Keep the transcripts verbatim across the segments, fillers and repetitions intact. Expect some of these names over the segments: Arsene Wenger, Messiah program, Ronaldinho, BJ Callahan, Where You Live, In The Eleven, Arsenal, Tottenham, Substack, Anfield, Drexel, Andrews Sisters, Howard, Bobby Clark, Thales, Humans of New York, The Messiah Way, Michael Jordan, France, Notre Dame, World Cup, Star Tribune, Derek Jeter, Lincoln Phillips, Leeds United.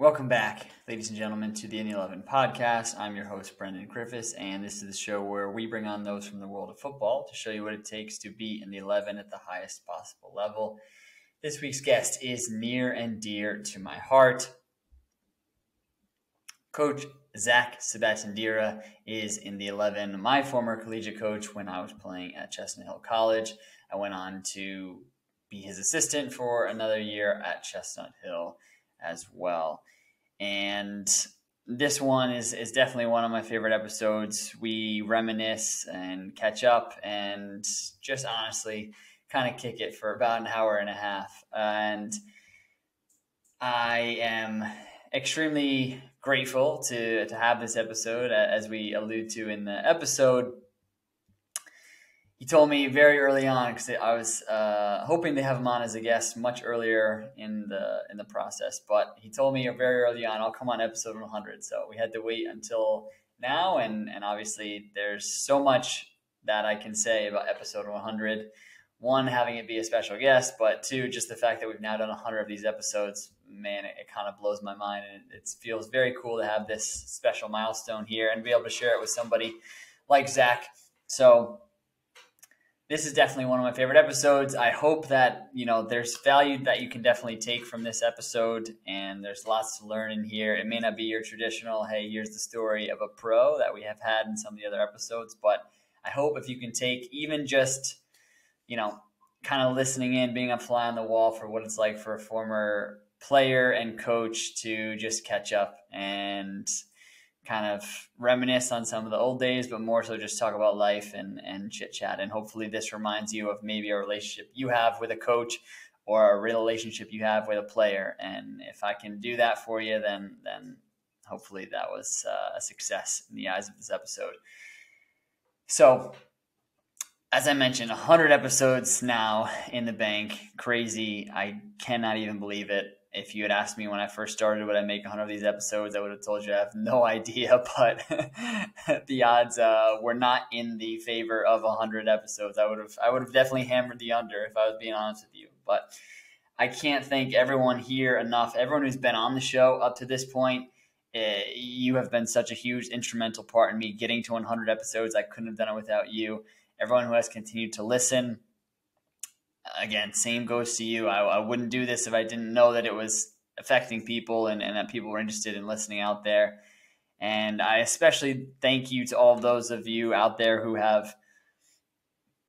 Welcome back, ladies and gentlemen, to the In The Eleven podcast. I'm your host, Brendan Griffiths, and this is the show where we bring on those from the world of football to show you what it takes to be in the eleven at the highest possible level. This week's guest is near and dear to my heart. Coach Zach Ssebatindira is in the eleven, my former collegiate coach when I was playing at Chestnut Hill College. I went on to be his assistant for another year at Chestnut Hill as well. And this one is, is definitely one of my favorite episodes. We reminisce and catch up and just honestly kind of kick it for about an hour and a half. And I am extremely grateful to, to have this episode. As we allude to in the episode, he told me very early on, because I was uh, hoping to have him on as a guest much earlier in the in the process, but he told me very early on, I'll come on episode one hundred. So we had to wait until now, and, and obviously there's so much that I can say about episode one hundred. One, having it be a special guest, but two, just the fact that we've now done one hundred of these episodes, man, it, it kind of blows my mind, and it, it feels very cool to have this special milestone here and be able to share it with somebody like Zach. So this is definitely one of my favorite episodes. I hope that, you know, there's value that you can definitely take from this episode, and there's lots to learn in here. It may not be your traditional, hey, here's the story of a pro that we have had in some of the other episodes, but I hope if you can take even just, you know, kind of listening in, being a fly on the wall for what it's like for a former player and coach to just catch up and kind of reminisce on some of the old days, but more so just talk about life and, and chit chat. And hopefully this reminds you of maybe a relationship you have with a coach or a relationship you have with a player. And if I can do that for you, then, then hopefully that was uh, a success in the eyes of this episode. So as I mentioned, one hundred episodes now in the bank. Crazy. I cannot even believe it. If you had asked me when I first started, would I make one hundred of these episodes, I would have told you I have no idea, but the odds uh, were not in the favor of one hundred episodes. I would have I would have definitely hammered the under if I was being honest with you, but I can't thank everyone here enough. Everyone who's been on the show up to this point, eh, you have been such a huge instrumental part in me getting to one hundred episodes. I couldn't have done it without you. Everyone who has continued to listen, again, same goes to you. I, I wouldn't do this if I didn't know that it was affecting people and, and that people were interested in listening out there. And I especially thank you to all of those of you out there who have,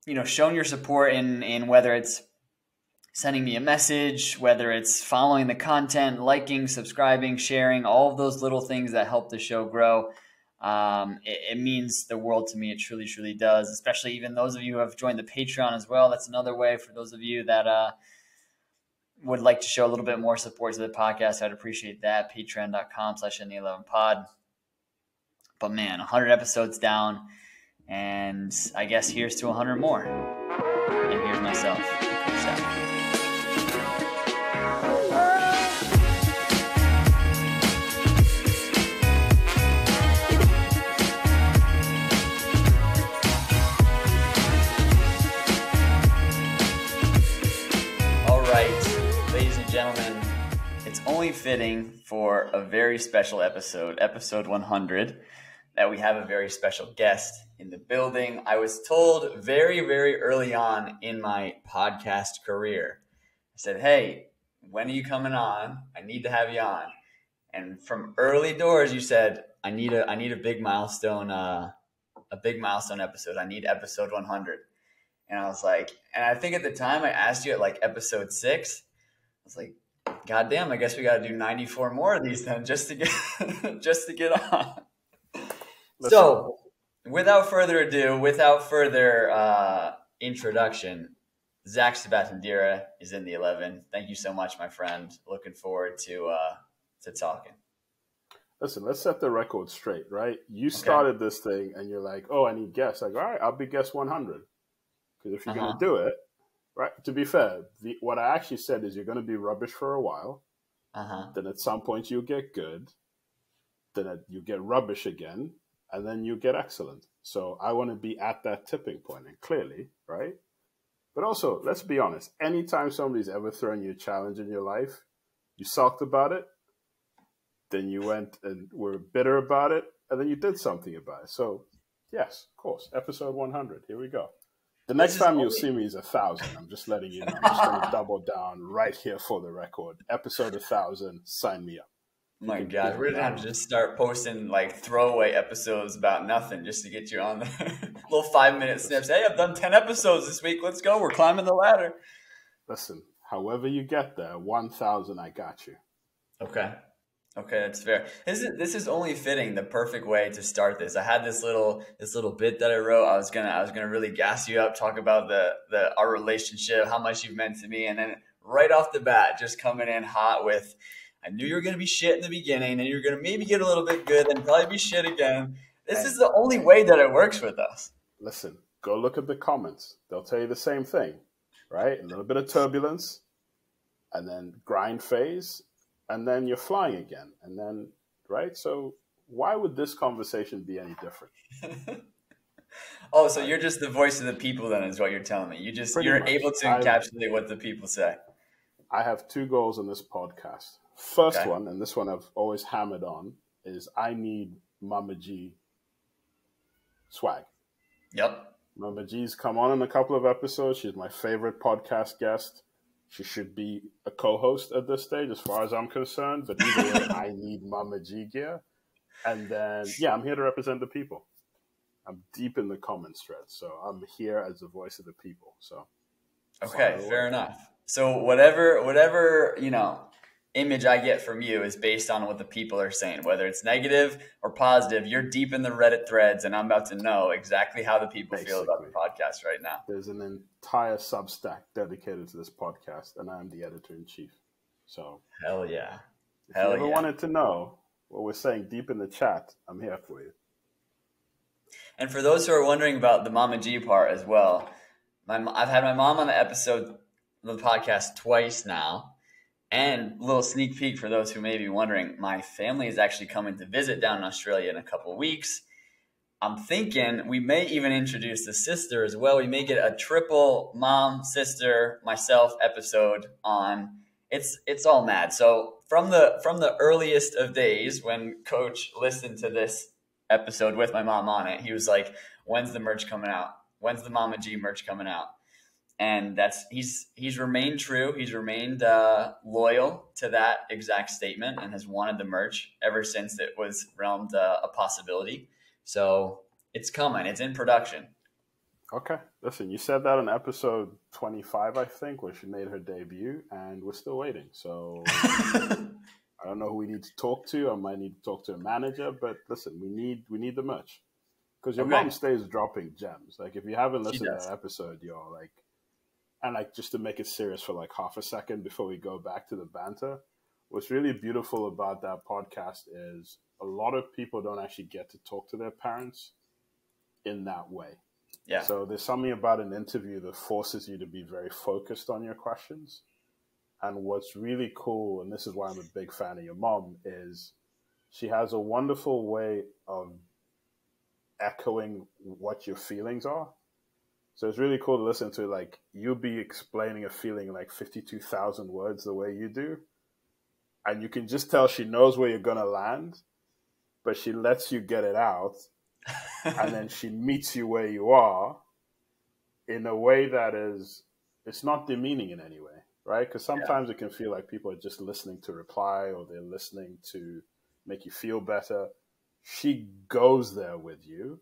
you know, shown your support in, in whether it's sending me a message, whether it's following the content, liking, subscribing, sharing, all of those little things that help the show grow. Um, it, it means the world to me. It truly, truly does, especially even those of you who have joined the Patreon as well. That's another way for those of you that uh, would like to show a little bit more support to the podcast. I'd appreciate that. Patreon.com slash in the 11 pod. But man, one hundred episodes down, and I guess here's to one hundred more. And here's myself. Only fitting for a very special episode, episode one hundred, that we have a very special guest in the building. I was told very, very early on in my podcast career, I said, hey, when are you coming on? I need to have you on. And from early doors, you said, I need a, I need a big milestone, uh, a big milestone episode. I need episode one hundred. And I was like, and I think at the time I asked you at like episode six, I was like, God damn, I guess we got to do ninety-four more of these then just to get just to get on. Listen. So without further ado, without further uh, introduction, Zach Ssebatindira is in the eleven. Thank you so much, my friend. Looking forward to uh, to talking. Listen, let's set the record straight, right? You started okay. This thing and you're like, oh, I need guests. Like, all right, I'll be guest one hundred. Because if you're uh-huh. going to do it, right. To be fair, the, what I actually said is you're going to be rubbish for a while. Uh-huh. Then at some point you get good. Then you get rubbish again. And then you get excellent. So I want to be at that tipping point. And clearly, right? But also, let's be honest. Anytime somebody's ever thrown you a challenge in your life, you sulked about it, Then you went and were bitter about it, and then you did something about it. So, yes, of course. Episode one hundred. Here we go. The next time you'll see me is a thousand. I'm just letting you know. I'm just going to double down right here for the record. Episode one thousand. Sign me up. My God, we're gonna have to just start posting like throwaway episodes about nothing just to get you on the little five minute snips. Hey, I've done ten episodes this week. Let's go. We're climbing the ladder. Listen, however you get there, one thousand, I got you. Okay, okay, that's fair. This is this is only fitting, the perfect way to start this. I had this little this little bit that I wrote. I was gonna I was gonna really gas you up, talk about the the our relationship, how much you've meant to me, and then right off the bat, just coming in hot with. I knew you were going to be shit in the beginning, and you were going to maybe get a little bit good, then probably be shit again. This and, is the only way that it works with us. Listen, go look at the comments. They'll tell you the same thing, right? A little bit of turbulence, and then grind phase, and then you're flying again. And then, right? So why would this conversation be any different? Oh, so you're just the voice of the people then is what you're telling me. You just, Pretty you're much. able to encapsulate I, what the people say. I have two goals in this podcast. First okay. one, and this one I've always hammered on, is I need Mama G swag. Yep. Mama G's come on in a couple of episodes. She's my favorite podcast guest. She should be a co-host at this stage, as far as I'm concerned. But either way, I need Mama G gear. And then, yeah, I'm here to represent the people. I'm deep in the comments thread, so I'm here as the voice of the people. So, okay, fair enough. So whatever, whatever, you know, image I get from you is based on what the people are saying, whether it's negative or positive. You're deep in the Reddit threads, and I'm about to know exactly how the people Basically, feel about the podcast right now. There's an entire Substack dedicated to this podcast, and I'm the editor-in-chief. So, hell yeah. If hell you ever yeah. wanted to know what we're saying deep in the chat, I'm here for you. And for those who are wondering about the Mama G part as well, my, I've had my mom on the episode of the podcast twice now. And a little sneak peek for those who may be wondering, my family is actually coming to visit down in Australia in a couple of weeks. I'm thinking we may even introduce the sister as well. We may get a triple mom, sister, myself episode on. It's it's all mad. So from the from the earliest of days when Coach listened to this episode with my mom on it, he was like, when's the merch coming out? When's the Mama G merch coming out? And that's he's he's remained true. He's remained uh, loyal to that exact statement and has wanted the merch ever since it was realmed uh, a possibility. So it's coming. It's in production. Okay. Listen, you said that in episode twenty-five, I think, where she made her debut, and we're still waiting. So I don't know who we need to talk to. I might need to talk to a manager. But listen, we need we need the merch because your okay. mom stays dropping gems. Like if you haven't listened to that episode, you're like. And like just to make it serious for like half a second before we go back to the banter, what's really beautiful about that podcast is a lot of people don't actually get to talk to their parents in that way. Yeah. So there's something about an interview that forces you to be very focused on your questions. And what's really cool, and this is why I'm a big fan of your mom, is she has a wonderful way of echoing what your feelings are. So it's really cool to listen to, like, you'll be explaining a feeling in like fifty-two thousand words the way you do. And you can just tell she knows where you're going to land, but she lets you get it out. And then she meets you where you are in a way that is, it's not demeaning in any way, right? Because sometimes yeah. it can feel like people are just listening to reply or they're listening to make you feel better. She goes there with you.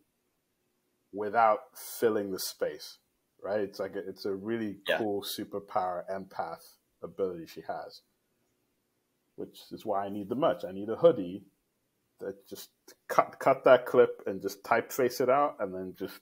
Without filling the space, right? It's like a, it's a really yeah. cool superpower empath ability she has, which is why I need the merch. I need a hoodie that just cut cut that clip and just typeface it out, and then just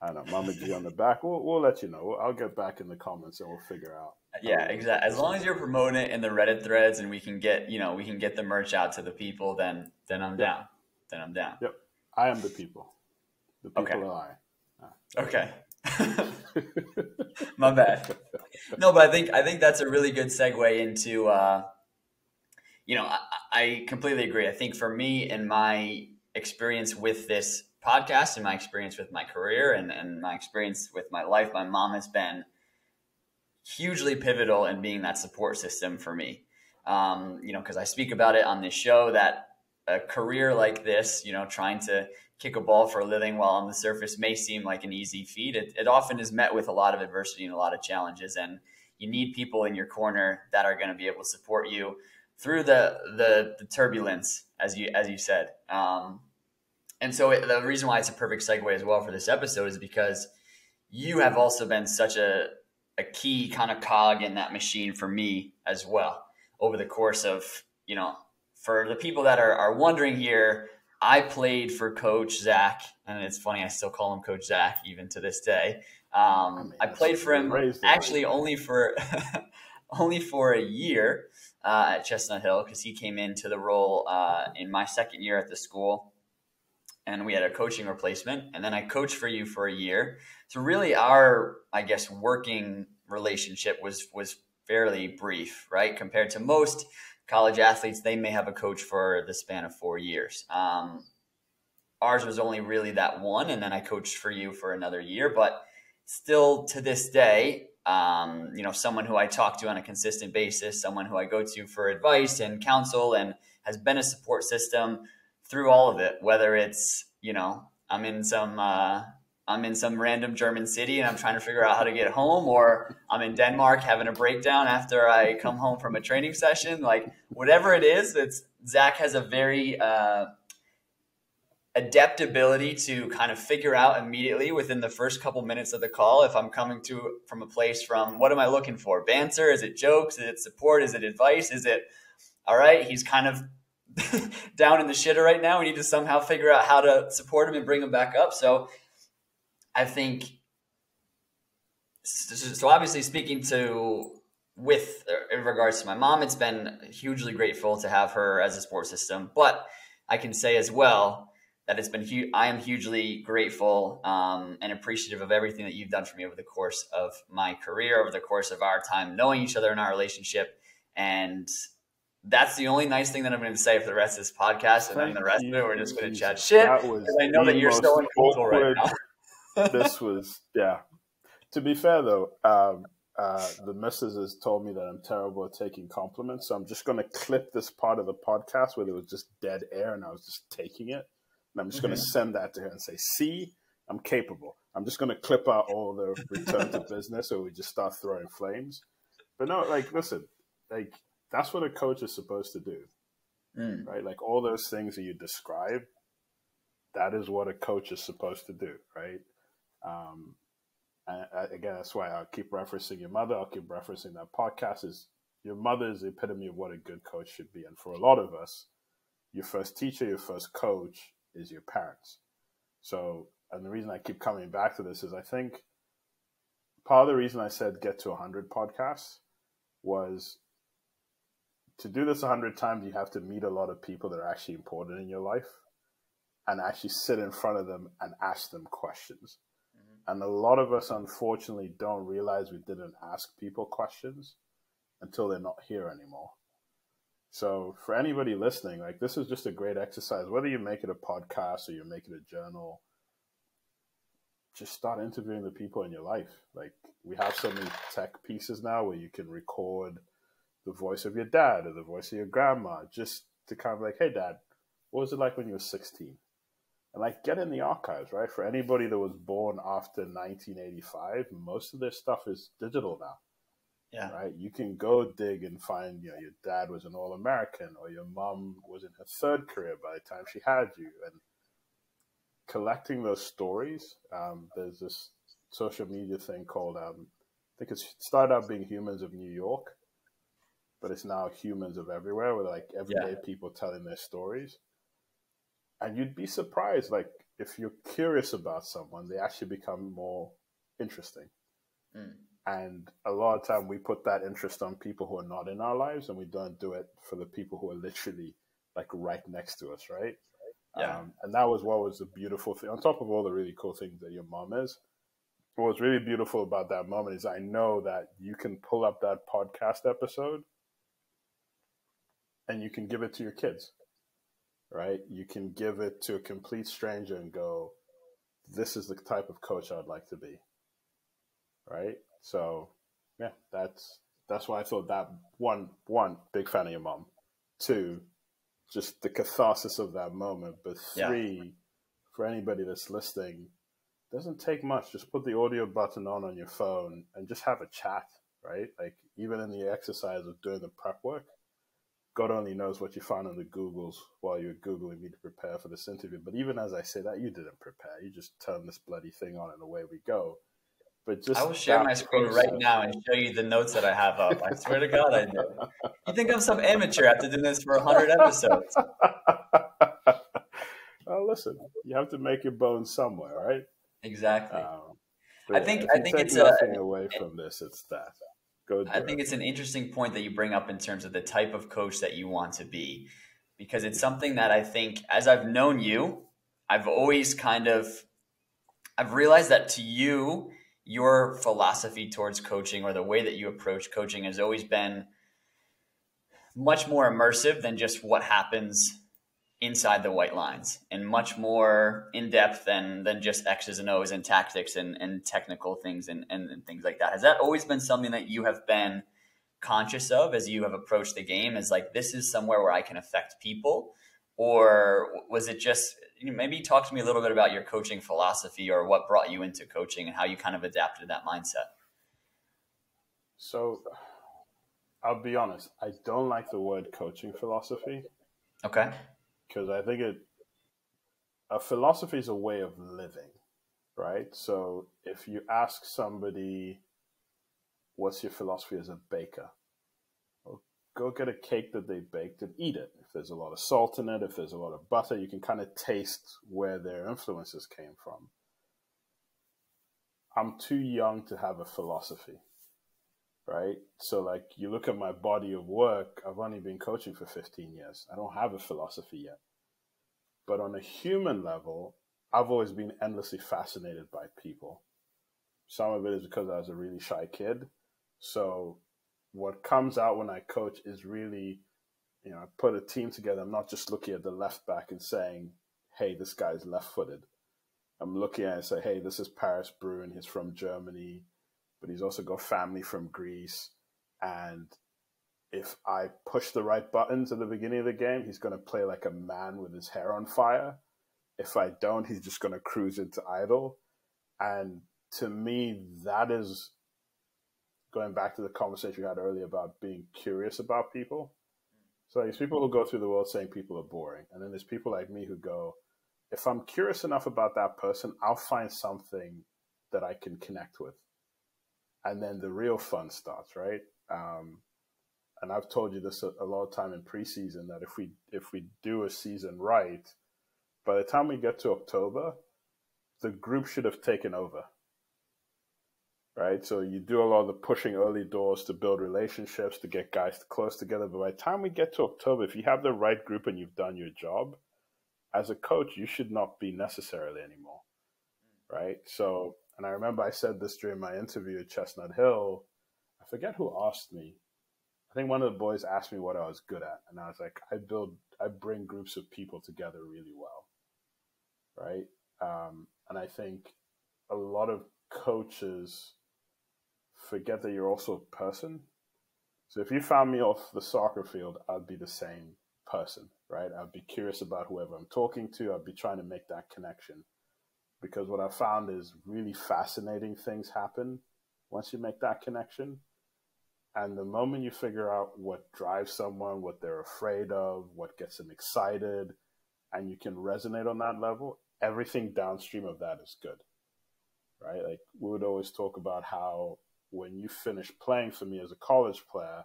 I don't know, Mama G on the back. We'll we'll let you know. I'll get back in the comments and we'll figure out. Yeah, exactly. As long as you're promoting it in the Reddit threads, and we can get you know we can get the merch out to the people, then then I'm yep. down. Then I'm down. Yep. I am the people. The people okay. are I. Okay. My bad. No, but I think I think that's a really good segue into, uh, you know, I, I completely agree. I think for me and my experience with this podcast and my experience with my career and, and my experience with my life, my mom has been hugely pivotal in being that support system for me. um, you know, because I speak about it on this show, that a career like this, you know, trying to kick a ball for a living while on the surface may seem like an easy feat. It, it often is met with a lot of adversity and a lot of challenges, and you need people in your corner that are going to be able to support you through the, the, the turbulence, as you, as you said. Um, and so it, the reason why it's a perfect segue as well for this episode is because you have also been such a, a key kind of cog in that machine for me as well over the course of, you know, for the people that are, are wondering here, I played for Coach Zach, and it's funny, I still call him Coach Zach even to this day. Um, I, mean, I played for him actually only for only for a year uh, at Chestnut Hill, because he came into the role uh, in my second year at the school, and we had a coaching replacement. And then I coached for you for a year. So really our, I guess, working relationship was was fairly brief, right? Compared to most college athletes, they may have a coach for the span of four years. Um, ours was only really that one, and then I coached for you for another year. But still to this day, um, you know, someone who I talk to on a consistent basis, someone who I go to for advice and counsel, and has been a support system through all of it. Whether it's, you know, I'm in some uh, I'm in some random German city and I'm trying to figure out how to get home, or I'm in Denmark having a breakdown after I come home from a training session, like whatever it is, it's Zach has a very uh, adept ability to kind of figure out immediately within the first couple minutes of the call, if I'm coming to from a place from, what am I looking for? Banter? Is it jokes? Is it support? Is it advice? Is it, all right, he's kind of down in the shitter right now. We need to somehow figure out how to support him and bring him back up. So I think, so obviously speaking to, with, in regards to my mom, it's been hugely grateful to have her as a support system, but I can say as well that it's been, hu- I am hugely grateful um, and appreciative of everything that you've done for me over the course of my career, over the course of our time knowing each other in our relationship. And that's the only nice thing that I'm going to say for the rest of this podcast. And Thank then the rest you, of it, we're just going to chat shit. Because I know that you're so uncomfortable right now. This was, yeah. To be fair, though, um, uh, the missus has told me that I'm terrible at taking compliments, so I'm just going to clip this part of the podcast where there was just dead air and I was just taking it, and I'm just mm-hmm. going to send that to her and say, see, I'm capable. I'm just going to clip out all the return to business where we just start throwing flames. But no, like, listen, like, that's what a coach is supposed to do, mm. right? Like, all those things that you describe, that is what a coach is supposed to do, right? Um, and again, that's why I'll keep referencing your mother. I'll keep referencing that podcast. Is your mother is the epitome of what a good coach should be. And for a lot of us, your first teacher, your first coach is your parents. So, and the reason I keep coming back to this is I think part of the reason I said get to one hundred podcasts was to do this one hundred times, you have to meet a lot of people that are actually important in your life and actually sit in front of them and ask them questions. And a lot of us, unfortunately, don't realize we didn't ask people questions until they're not here anymore. So for anybody listening, like, this is just a great exercise. Whether you make it a podcast or you make it a journal, just start interviewing the people in your life. Like, we have so many tech pieces now where you can record the voice of your dad or the voice of your grandma, just to kind of like, hey, Dad, what was it like when you were sixteen? And like, get in the archives, right? For anybody that was born after nineteen eighty-five, most of their stuff is digital now. Yeah. Right? You can go dig and find, you know, your dad was an All-American or your mom was in her third career by the time she had you. And collecting those stories, um, there's this social media thing called, um, I think it started out being Humans of New York, but it's now Humans of Everywhere, with like everyday yeah. people telling their stories. And you'd be surprised, like, if you're curious about someone, they actually become more interesting. Mm. And a lot of time we put that interest on people who are not in our lives, and we don't do it for the people who are literally, like, right next to us, right? Yeah. Um, and that was what was the beautiful thing. On top of all the really cool things that your mom is, what was really beautiful about that moment is I know that you can pull up that podcast episode and you can give it to your kids. Right? You can give it to a complete stranger and go, this is the type of coach I'd like to be. Right? So yeah, that's That's why I thought that, one, one, big fan of your mom. Two, just the catharsis of that moment. But three, yeah. for anybody that's listening, it doesn't take much. Just put the audio button on on your phone and just have a chat, right? Like, even in the exercise of doing the prep work, God only knows what you found on the Googles while you were Googling me to prepare for this interview. But even as I say that, you didn't prepare. You just turned this bloody thing on and away we go. But just I will share my screen right now and show you the notes that I have up. I swear to God, I do. You think I'm some amateur after doing this for a hundred episodes? Well, listen, you have to make your bones somewhere, right? Exactly. Um, I yeah, think I think it's nothing a, away from this. It's that. Go. I think it. it's an interesting point that you bring up in terms of the type of coach that you want to be, because it's something that I think, as I've known you, I've always kind of, I've realized that to you. Your philosophy towards coaching, or the way that you approach coaching, has always been much more immersive than just what happens inside the white lines, and much more in depth than, than just X's and O's and tactics and, and technical things and, and, and things like that. Has that always been something that you have been conscious of as you have approached the game, as like, this is somewhere where I can affect people? Or was it just, you know, maybe talk to me a little bit about your coaching philosophy, or what brought you into coaching and how you kind of adapted that mindset? So I'll be honest, I don't like the word coaching philosophy. Okay. Because I think it, a philosophy is a way of living, right? So if you ask somebody, what's your philosophy as a baker? Go get a cake that they baked and eat it. If there's a lot of salt in it, if there's a lot of butter, you can kind of taste where their influences came from. I'm too young to have a philosophy, right? So like, you look at my body of work, I've only been coaching for fifteen years. I don't have a philosophy yet. But on a human level, I've always been endlessly fascinated by people. Some of it is because I was a really shy kid. So what comes out when I coach is really, you know, I put a team together. I'm not just looking at the left back and saying, hey, this guy's left-footed. I'm looking at it and say, hey, this is Paris Bruin. He's from Germany, but he's also got family from Greece. And if I push the right buttons at the beginning of the game, he's going to play like a man with his hair on fire. If I don't, he's just going to cruise into idle. And to me, that is... going back to the conversation we had earlier about being curious about people. So there's people who go through the world saying people are boring. And then there's people like me who go, if I'm curious enough about that person, I'll find something that I can connect with. And then the real fun starts, right? Um, and I've told you this a, a lot of time in preseason, that if we, if we do a season right, by the time we get to October, the group should have taken over. Right? So you do a lot of the pushing early doors to build relationships, to get guys close together. But by the time we get to October, if you have the right group and you've done your job, as a coach, you should not be necessarily anymore. Right? So, and I remember I said this during my interview at Chestnut Hill. I forget who asked me. I think one of the boys asked me what I was good at. And I was like, I build, I bring groups of people together really well. Right? Um, and I think a lot of coaches forget that you're also a person. So if you found me off the soccer field, I'd be the same person, right? I'd be curious about whoever I'm talking to. I'd be trying to make that connection, because what I found is really fascinating things happen once you make that connection. And the moment you figure out what drives someone, what they're afraid of, what gets them excited, and you can resonate on that level, everything downstream of that is good. Right? Like, we would always talk about how when you finish playing, for me as a college player,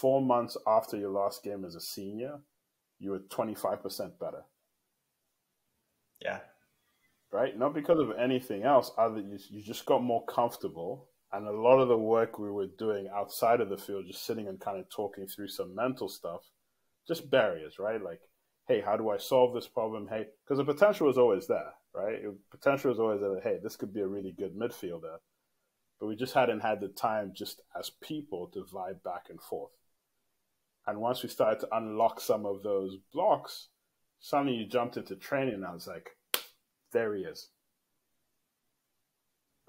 four months after your last game as a senior, you were twenty-five percent better. Yeah. Right? Not because of anything else, other you, you just got more comfortable. And a lot of the work we were doing outside of the field, just sitting and kind of talking through some mental stuff, just barriers, right? Like, hey, how do I solve this problem? Hey, because the potential was always there, right? Potential was always there. Hey, this could be a really good midfielder, but we just hadn't had the time just as people to vibe back and forth. And once we started to unlock some of those blocks, suddenly you jumped into training and I was like, there he is.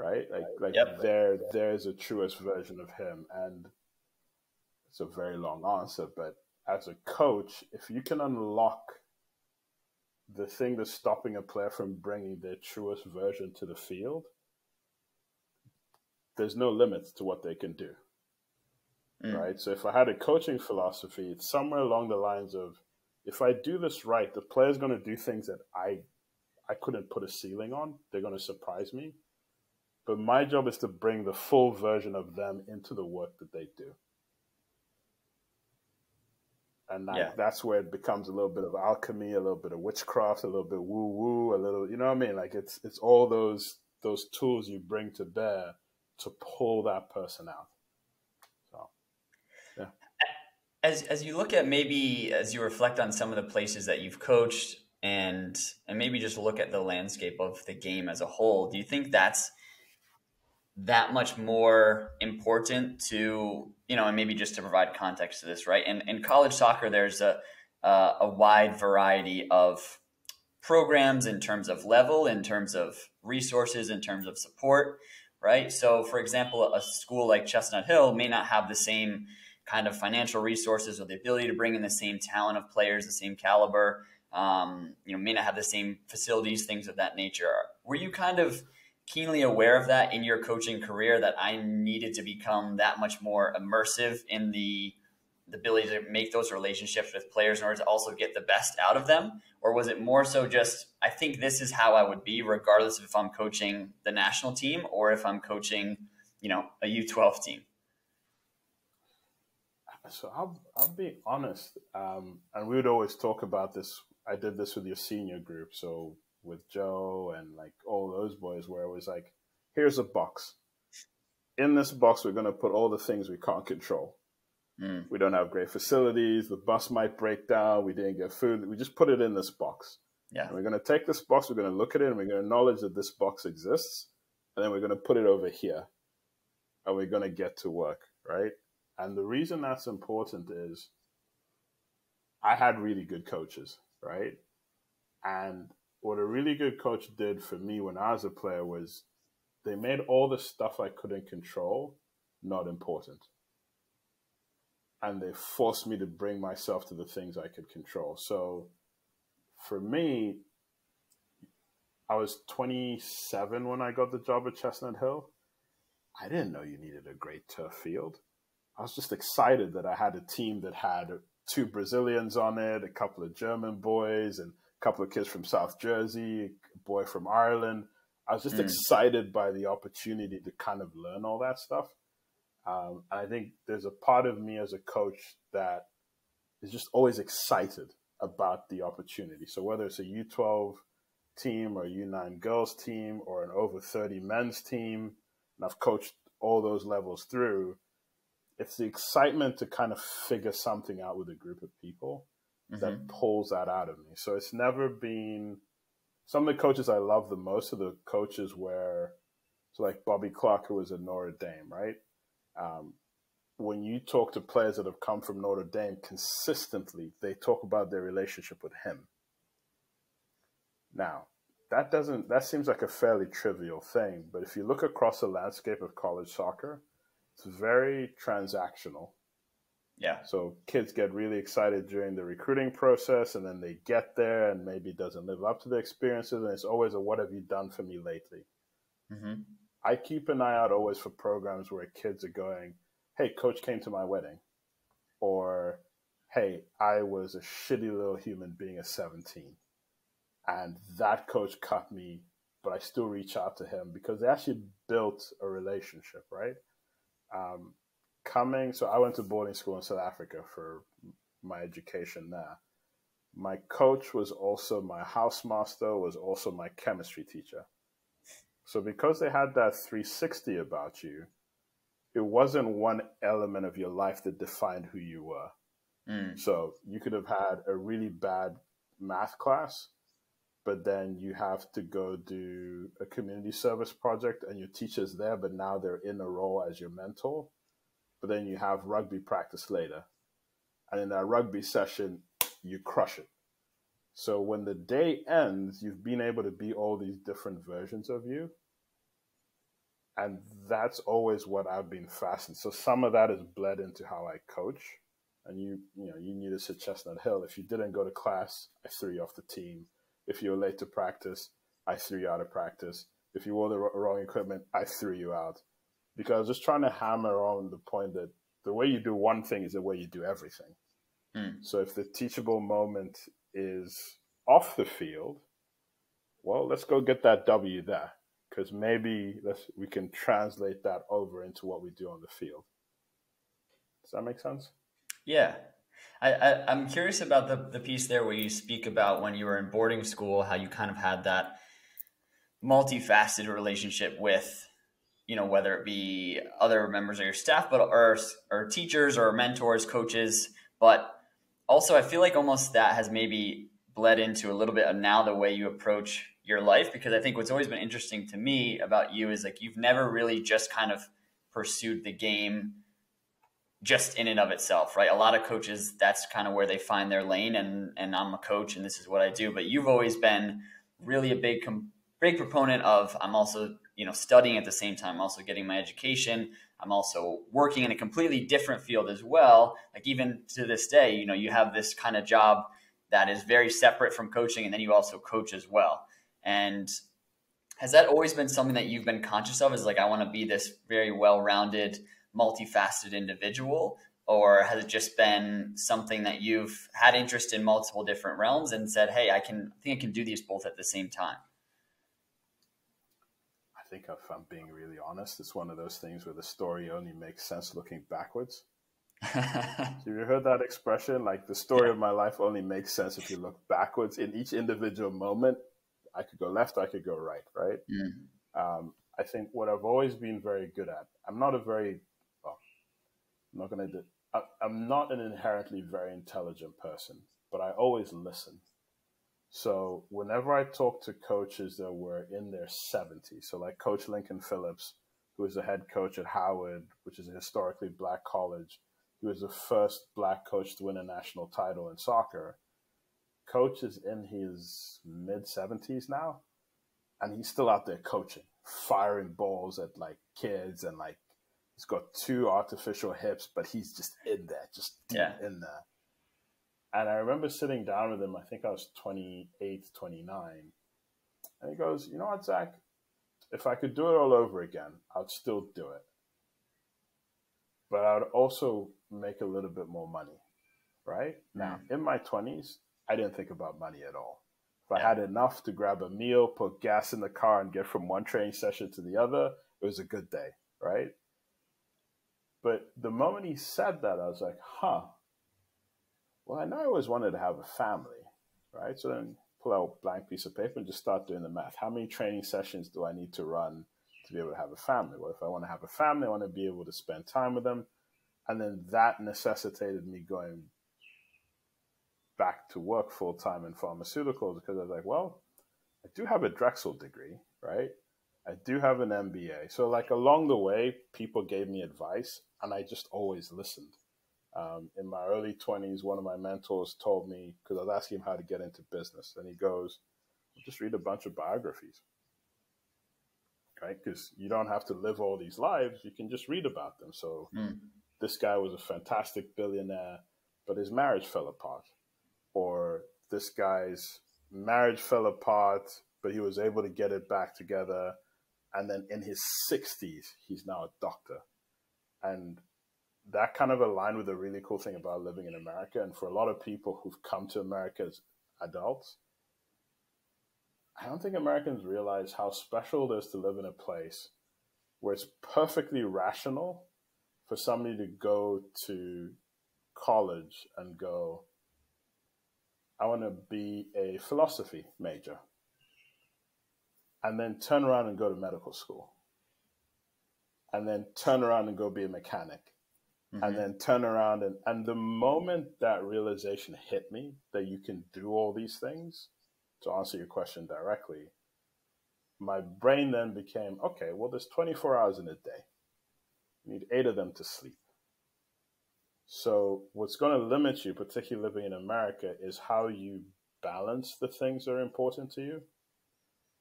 right? Like, like yep. there, there's a truest version of him. And it's a very long answer, but as a coach, if you can unlock the thing that's stopping a player from bringing their truest version to the field, there's no limits to what they can do, mm. right? So if I had a coaching philosophy, it's somewhere along the lines of, if I do this right, the player's going to do things that I, I couldn't put a ceiling on. They're going to surprise me. But my job is to bring the full version of them into the work that they do. And that, yeah. that's where it becomes a little bit of alchemy, a little bit of witchcraft, a little bit woo-woo, a little, you know what I mean? Like it's it's all those those tools you bring to bear to pull that person out. So, yeah. As as you look at maybe, as you reflect on some of the places that you've coached and and maybe just look at the landscape of the game as a whole, do you think that's that much more important to, you know, and maybe just to provide context to this, right? And in college soccer, there's a, uh, a wide variety of programs in terms of level, in terms of resources, in terms of support, right? So for example, a school like Chestnut Hill may not have the same kind of financial resources or the ability to bring in the same talent of players, the same caliber, um, you know, may not have the same facilities, things of that nature. Were you kind of keenly aware of that in your coaching career, that I needed to become that much more immersive in the, the ability to make those relationships with players in order to also get the best out of them? Or was it more so just, I think this is how I would be regardless of if I'm coaching the national team or if I'm coaching, you know, a U twelve team? So I'll, I'll be honest. Um, and we would always talk about this. I did this with your senior group. So with Joe and like all those boys, where it was like, here's a box. In this box, we're going to put all the things we can't control. Mm. We don't have great facilities. The bus might break down. We didn't get food. We just put it in this box. Yeah. And we're going to take this box. We're going to look at it and we're going to acknowledge that this box exists. And then we're going to put it over here and we're going to get to work. Right. And the reason that's important is I had really good coaches. Right. And what a really good coach did for me when I was a player was they made all the stuff I couldn't control not important. And they forced me to bring myself to the things I could control. So for me, I was twenty-seven when I got the job at Chestnut Hill. I didn't know you needed a great turf field. I was just excited that I had a team that had two Brazilians on it, a couple of German boys, and couple of kids from South Jersey, a boy from Ireland. I was just mm. excited by the opportunity to kind of learn all that stuff. Um, and I think there's a part of me as a coach that is just always excited about the opportunity. So whether it's a U twelve team or a U nine girls team or an over thirty men's team, and I've coached all those levels through, it's the excitement to kind of figure something out with a group of people that mm-hmm. pulls that out of me. So it's never been, some of the coaches I love the most are the coaches where, so like Bobby Clark, who was at Notre Dame, right? Um, when you talk to players that have come from Notre Dame consistently, they talk about their relationship with him. Now, that doesn't, that seems like a fairly trivial thing, but if you look across the landscape of college soccer, it's very transactional. Yeah. So kids get really excited during the recruiting process and then they get there and maybe it doesn't live up to the experiences. And it's always a, what have you done for me lately? Mm-hmm. I keep an eye out always for programs where kids are going, hey, coach came to my wedding, or hey, I was a shitty little human being at seventeen and that coach cut me, but I still reach out to him because they actually built a relationship. Right. Um, Coming, so I went to boarding school in South Africa for my education there. My coach was also my housemaster, was also my chemistry teacher. So because they had that three sixty about you, it wasn't one element of your life that defined who you were. Mm. So you could have had a really bad math class, but then you have to go do a community service project and your teacher's there, but now they're in a role as your mentor. But then you have rugby practice later. And in that rugby session, you crush it. So when the day ends, you've been able to be all these different versions of you. And that's always what I've been fascinated. So some of that is bled into how I coach. And you, you know, you knew this at Chestnut Hill. If you didn't go to class, I threw you off the team. If you were late to practice, I threw you out of practice. If you wore the wrong equipment, I threw you out. Because I was just trying to hammer on the point that the way you do one thing is the way you do everything. Mm. So if the teachable moment is off the field, well, let's go get that W there. Because maybe let's, we can translate that over into what we do on the field. Does that make sense? Yeah. I, I, I'm curious about the, the piece there where you speak about when you were in boarding school, how you kind of had that multifaceted relationship with, you know, whether it be other members of your staff, but or, or teachers or mentors, coaches. But also, I feel like almost that has maybe bled into a little bit of now the way you approach your life, because I think what's always been interesting to me about you is like you've never really just kind of pursued the game just in and of itself, right? A lot of coaches, that's kind of where they find their lane, and and I'm a coach and this is what I do. But you've always been really a big, big proponent of I'm also, you know, studying at the same time, I'm also getting my education. I'm also working in a completely different field as well. Like even to this day, you know, you have this kind of job that is very separate from coaching, and then you also coach as well. And has that always been something that you've been conscious of? Is like, I want to be this very well-rounded, multifaceted individual? Or has it just been something that you've had interest in multiple different realms and said, hey, I can, I think I can do these both at the same time? I think if I'm being really honest, it's one of those things where the story only makes sense looking backwards. Have you heard that expression? Like the story yeah. of my life only makes sense if you look backwards in each individual moment. I could go left, I could go right, right? Mm-hmm. Um, I think what I've always been very good at, I'm not a very, well, I'm not going to, I'm not an inherently very intelligent person, but I always listen. So whenever I talk to coaches that were in their seventies, so like Coach Lincoln Phillips, who is the head coach at Howard, which is a historically black college, he was the first black coach to win a national title in soccer. Coach is in his mid seventies now, and he's still out there coaching, firing balls at like kids, and like he's got two artificial hips, but he's just in there, just yeah. in there. And I remember sitting down with him, I think I was twenty-eight, twenty-nine, and he goes, you know what, Zach, if I could do it all over again, I'd still do it. But I'd also make a little bit more money, right? Now, in my twenties, I didn't think about money at all. If I had enough to grab a meal, put gas in the car, and get from one training session to the other, it was a good day, right? But the moment he said that, I was like, huh. Well, I know I always wanted to have a family, right? So then pull out a blank piece of paper and just start doing the math. How many training sessions do I need to run to be able to have a family? Well, if I want to have a family, I want to be able to spend time with them. And then that necessitated me going back to work full-time in pharmaceuticals, because I was like, well, I do have a Drexel degree, right? I do have an M B A. So like along the way, people gave me advice, and I just always listened. Um, in my early twenties, one of my mentors told me, because I was asking him how to get into business, and he goes, just read a bunch of biographies, right? Because you don't have to live all these lives. You can just read about them. So mm. this guy was a fantastic billionaire, but his marriage fell apart. Or this guy's marriage fell apart, but he was able to get it back together. And then in his sixties, he's now a doctor. And that kind of aligned with the really cool thing about living in America. And for a lot of people who've come to America as adults, I don't think Americans realize how special it is to live in a place where it's perfectly rational for somebody to go to college and go, I want to be a philosophy major, and then turn around and go to medical school, and then turn around and go be a mechanic, mm-hmm. and then turn around. And, and the moment that realization hit me that you can do all these things, to answer your question directly, my brain then became, okay, well, there's twenty-four hours in a day. You need eight of them to sleep. So what's going to limit you, particularly living in America, is how you balance the things that are important to you.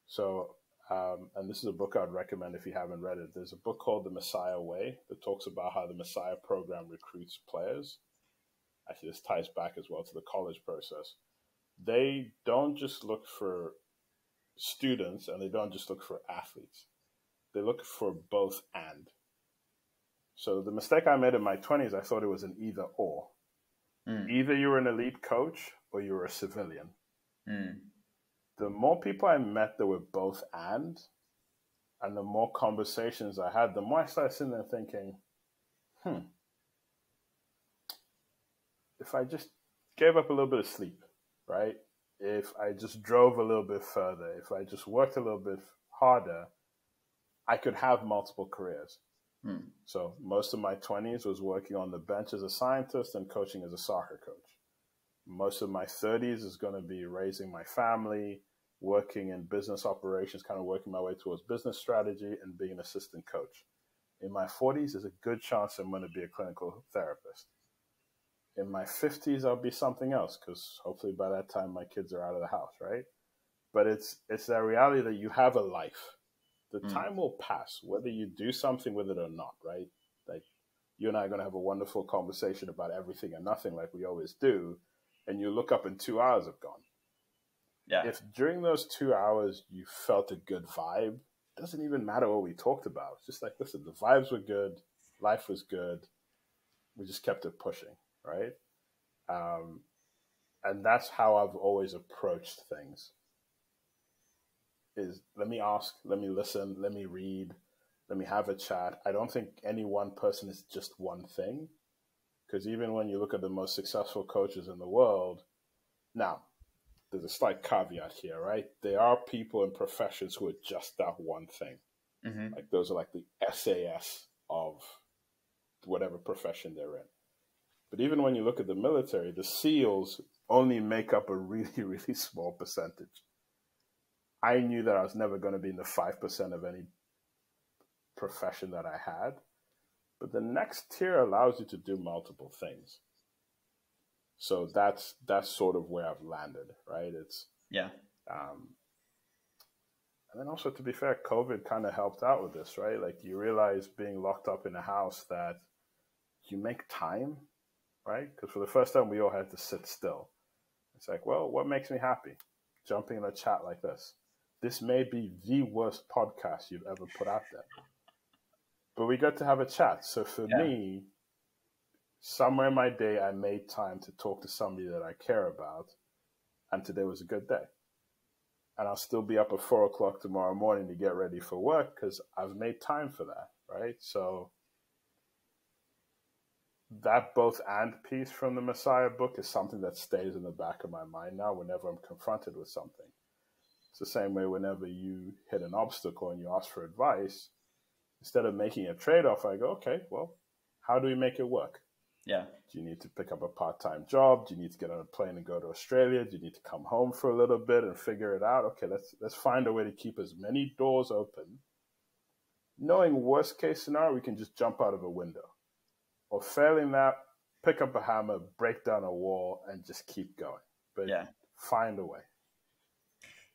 So Um, and this is a book I'd recommend if you haven't read it. There's a book called The Messiah Way that talks about how the Messiah program recruits players. Actually, this ties back as well to the college process. They don't just look for students and they don't just look for athletes. They look for both and. So the mistake I made in my twenties, I thought it was an either or. Mm. Either you're an elite coach or you're a civilian. Mm. The more people I met that were both and, and the more conversations I had, the more I started sitting there thinking, hmm, if I just gave up a little bit of sleep, right? If I just drove a little bit further, if I just worked a little bit harder, I could have multiple careers. Hmm. So most of my twenties was working on the bench as a scientist and coaching as a soccer coach. Most of my thirties is going to be raising my family, working in business operations, kind of working my way towards business strategy and being an assistant coach. In my forties, there's a good chance I'm going to be a clinical therapist. In my fifties, I'll be something else because hopefully by that time my kids are out of the house, right? But it's it's that reality that you have a life. The mm. time will pass, whether you do something with it or not, right? Like you and I are going to have a wonderful conversation about everything and nothing like we always do. And you look up and two hours have gone. Yeah. If during those two hours you felt a good vibe, it doesn't even matter what we talked about. It's just like, listen, the vibes were good. Life was good. We just kept it pushing, right? Um, and that's how I've always approached things. Is let me ask, let me listen, let me read, let me have a chat. I don't think any one person is just one thing, because even when you look at the most successful coaches in the world, now, there's a slight caveat here, right? There are people in professions who are just that one thing. Mm-hmm. Like those are like the S A S of whatever profession they're in. But even when you look at the military, the SEALs only make up a really, really small percentage. I knew that I was never going to be in the five percent of any profession that I had. But the next tier allows you to do multiple things. So that's that's sort of where I've landed, right? It's yeah. Um, and then also, to be fair, COVID kind of helped out with this, right? Like you realize being locked up in a house that you make time, right? Because for the first time, we all had to sit still. It's like, well, what makes me happy? Jumping in a chat like this. This may be the worst podcast you've ever put out there. But we got to have a chat. So for yeah. me, somewhere in my day, I made time to talk to somebody that I care about. And today was a good day. And I'll still be up at four o'clock tomorrow morning to get ready for work because I've made time for that, right? So that both and piece from the Messiah book is something that stays in the back of my mind now whenever I'm confronted with something. It's the same way whenever you hit an obstacle and you ask for advice, instead of making a trade-off, I go, okay, well, how do we make it work? Yeah. Do you need to pick up a part-time job? Do you need to get on a plane and go to Australia? Do you need to come home for a little bit and figure it out? Okay, let's let's find a way to keep as many doors open. Knowing worst-case scenario, we can just jump out of a window. Or failing that, pick up a hammer, break down a wall, and just keep going. But yeah. find a way.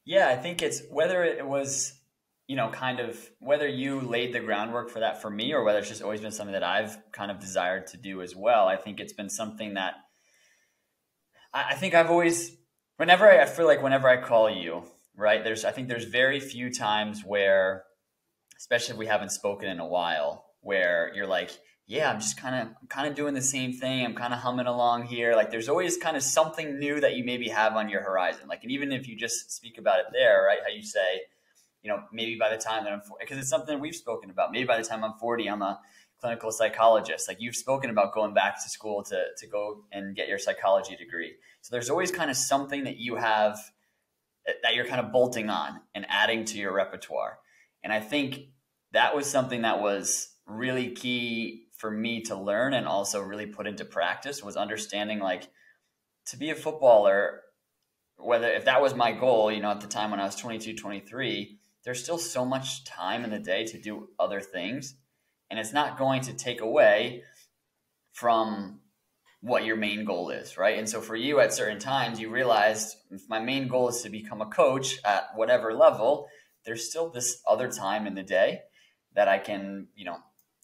Yeah, I think it's whether it was... you know, kind of whether you laid the groundwork for that for me or whether it's just always been something that I've kind of desired to do as well. I think it's been something that I, I think I've always, whenever I, I feel like whenever I call you, right, there's, I think there's very few times where, especially if we haven't spoken in a while, where you're like, yeah, I'm just kind of, I'm kind of doing the same thing. I'm kind of humming along here. Like there's always kind of something new that you maybe have on your horizon. Like, and even if you just speak about it there, right, how you say, you know, maybe by the time that I'm, because it's something we've spoken about, maybe by the time I'm forty, I'm a clinical psychologist. Like you've spoken about going back to school to, to go and get your psychology degree. So there's always kind of something that you have that you're kind of bolting on and adding to your repertoire. And I think that was something that was really key for me to learn and also really put into practice was understanding like to be a footballer, whether if that was my goal, you know, at the time when I was twenty-two, twenty-three, there's still so much time in the day to do other things. And it's not going to take away from what your main goal is, right? And so for you at certain times, you realized if my main goal is to become a coach at whatever level, there's still this other time in the day that I can, you know,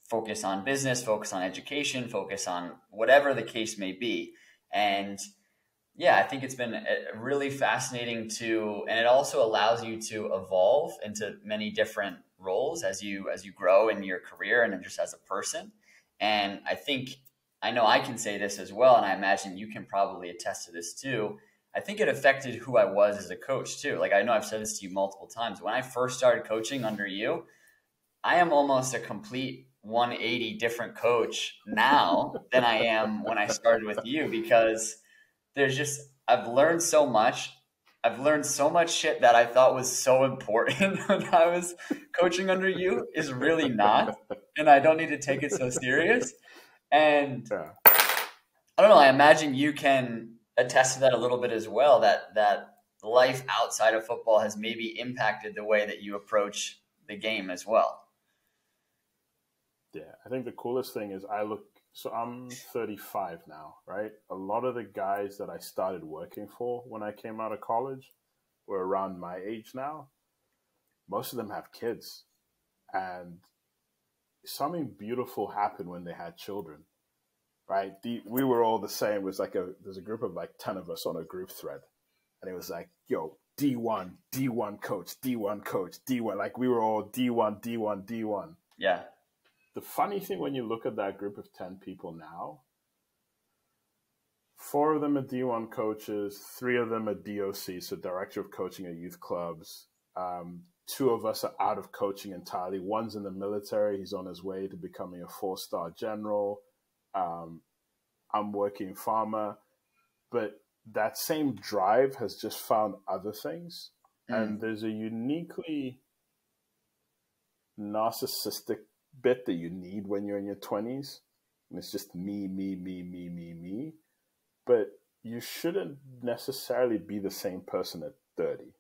focus on business, focus on education, focus on whatever the case may be. And yeah, I think it's been really fascinating to, and it also allows you to evolve into many different roles as you, as you grow in your career and just as a person. And I think, I know I can say this as well, and I imagine you can probably attest to this too. I think it affected who I was as a coach too. Like, I know I've said this to you multiple times. When I first started coaching under you, I am almost a complete one eighty different coach now than I am when I started with you, because there's just, I've learned so much. I've learned so much shit that I thought was so important when I was coaching under you is really not, and I don't need to take it so serious. And yeah. I don't know, I imagine you can attest to that a little bit as well, that, that life outside of football has maybe impacted the way that you approach the game as well. Yeah, I think the coolest thing is I look, so I'm thirty-five now, right? A lot of the guys that I started working for when I came out of college were around my age now. Most of them have kids, and something beautiful happened when they had children, right? The, we were all the same. It was like a, there's a group of like ten of us on a group thread, and it was like, yo, D one, D one coach, D one coach, D one. Like, we were all D one, D one, D one. Yeah. The funny thing when you look at that group of ten people now, four of them are D one coaches, three of them are D O C, so director of coaching at youth clubs. Um, two of us are out of coaching entirely. One's in the military. He's on his way to becoming a four-star general. Um, I'm working farmer. But that same drive has just found other things. Mm. And there's a uniquely narcissistic bit that you need when you're in your twenties, and it's just me, me, me, me, me, me. But you shouldn't necessarily be the same person at thirty.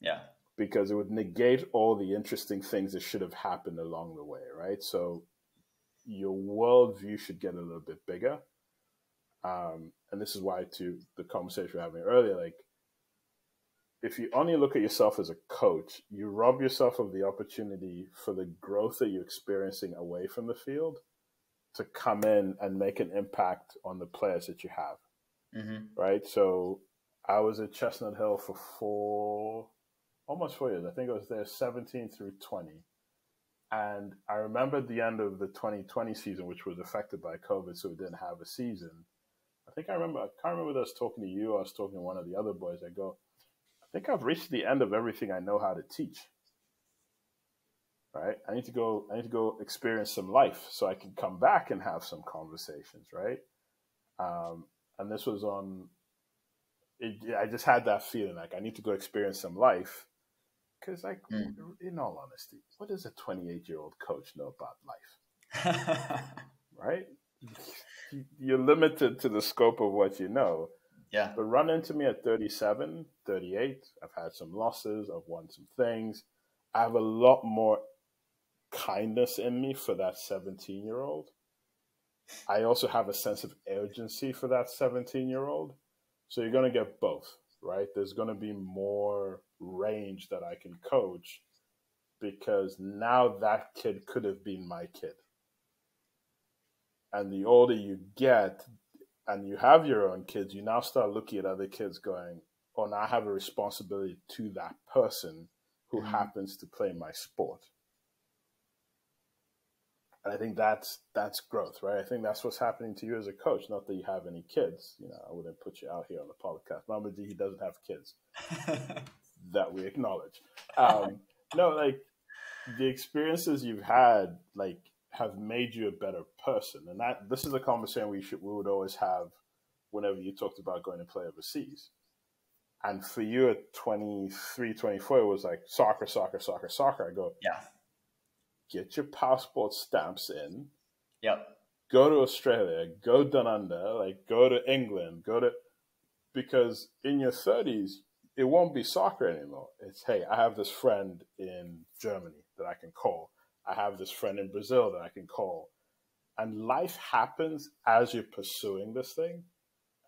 Yeah. Because it would negate all the interesting things that should have happened along the way, right? So your worldview should get a little bit bigger. Um, and this is why, to the conversation we were having earlier, like, if you only look at yourself as a coach, you rob yourself of the opportunity for the growth that you're experiencing away from the field to come in and make an impact on the players that you have, mm-hmm. right? So I was at Chestnut Hill for four, almost four years. I think I was there seventeen through twenty. And I remember at the end of the twenty twenty season, which was affected by COVID, so we didn't have a season. I think I remember, I can't remember whether I was talking to you or I was talking to one of the other boys. I go, I think I've reached the end of everything I know how to teach, right? I need to go, I need to go experience some life so I can come back and have some conversations, right? Um, and this was on, it, I just had that feeling like I need to go experience some life, because like, mm. in all honesty, what does a twenty-eight-year-old coach know about life, right? You're limited to the scope of what you know. Yeah. But run into me at thirty-seven, thirty-eight. I've had some losses. I've won some things. I have a lot more kindness in me for that seventeen-year-old. I also have a sense of urgency for that seventeen-year-old. So you're going to get both, right? There's going to be more range that I can coach, because now that kid could have been my kid. And the older you get, and you have your own kids, you now start looking at other kids going, oh, now I have a responsibility to that person who mm-hmm. happens to play my sport. And I think that's, that's growth, right? I think that's what's happening to you as a coach. Not that you have any kids. You know, I wouldn't put you out here on the podcast. Mama G, he doesn't have kids. That we acknowledge. Um, no, like, the experiences you've had, like, have made you a better person. And that this is a conversation we should we would always have whenever you talked about going to play overseas. And for you at twenty-three, twenty-four, it was like soccer, soccer, soccer, soccer. I go, yeah, get your passport stamps in. Yep. Go to Australia, go down under, like go to England, go to, because in your thirties, it won't be soccer anymore. It's, hey, I have this friend in Germany that I can call. I have this friend in Brazil that I can call. And life happens as you're pursuing this thing.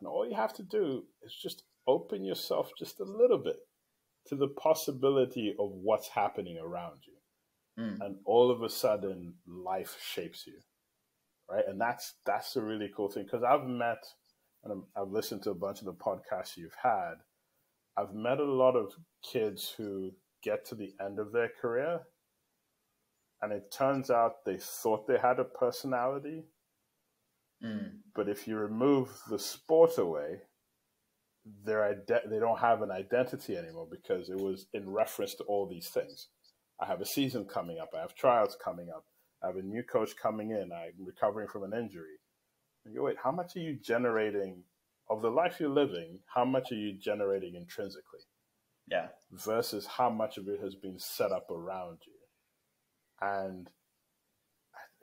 And all you have to do is just open yourself just a little bit to the possibility of what's happening around you. Mm. And all of a sudden, life shapes you, right? And that's that's a really cool thing, because I've met, and I'm, I've listened to a bunch of the podcasts you've had, I've met a lot of kids who get to the end of their career, and it turns out they thought they had a personality, mm. but if you remove the sport away, they're ide- they don't have an identity anymore, because it was in reference to all these things. I have a season coming up. I have tryouts coming up. I have a new coach coming in. I'm recovering from an injury. And you go, wait, how much are you generating of the life you're living? How much are you generating intrinsically? Yeah. Versus how much of it has been set up around you. And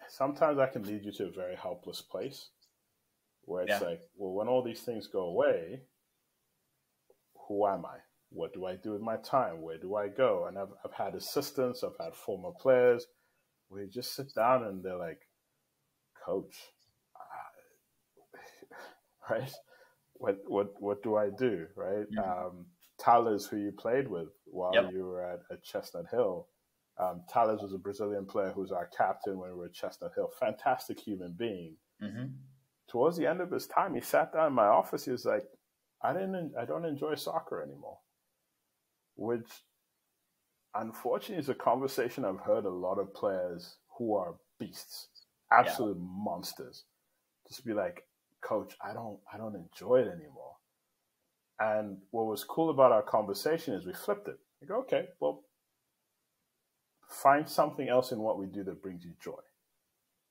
sometimes that can lead you to a very helpless place where it's yeah. like, well, when all these things go away, who am I? What do I do with my time? Where do I go? And I've, I've had assistants, I've had former players where you just sit down and they're like, coach, uh, right? What, what, what do I do? Right. Mm-hmm. Um, Thales, who you played with while yep. you were at, at Chestnut Hill. Um, Thales was a Brazilian player who was our captain when we were at Chestnut Hill. Fantastic human being. Mm-hmm. Towards the end of his time, he sat down in my office. He was like, I didn't, I don't enjoy soccer anymore, which unfortunately is a conversation I've heard a lot of players who are beasts, absolute yeah. monsters, just be like, coach, I don't, I don't enjoy it anymore. And what was cool about our conversation is we flipped it. We go, okay, well, find something else in what we do that brings you joy.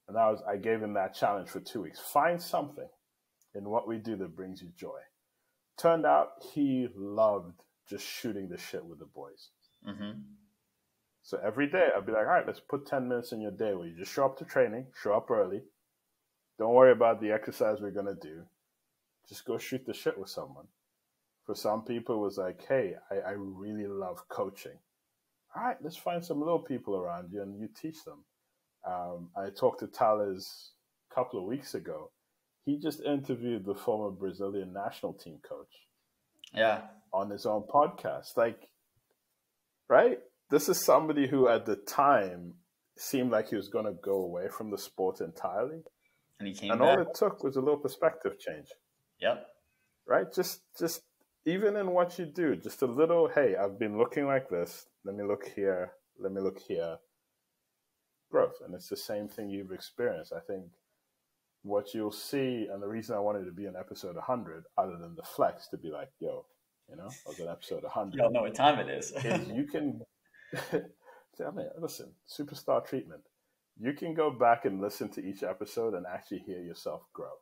And that was, I gave him that challenge for two weeks. Find something in what we do that brings you joy. Turned out he loved just shooting the shit with the boys. Mm-hmm. So every day I'd be like, all right, let's put ten minutes in your day where you just show up to training, show up early. Don't worry about the exercise we're going to do. Just go shoot the shit with someone. For some people, it was like, hey, I, I really love coaching. All right, let's find some little people around you and you teach them. Um, I talked to Thales a couple of weeks ago. He just interviewed the former Brazilian national team coach. Yeah. On his own podcast. Like, right? This is somebody who at the time seemed like he was going to go away from the sport entirely. And he came And back. All it took was a little perspective change. Yep. Right? Just, just even in what you do, just a little, hey, I've been looking like this. Let me look here. Let me look here. Growth. And it's the same thing you've experienced. I think what you'll see, and the reason I wanted to be on episode one hundred, other than the flex, to be like, yo, you know, I was on episode one hundred. You don't know what time it is. is you can, I mean, listen, superstar treatment. You can go back and listen to each episode and actually hear yourself grow.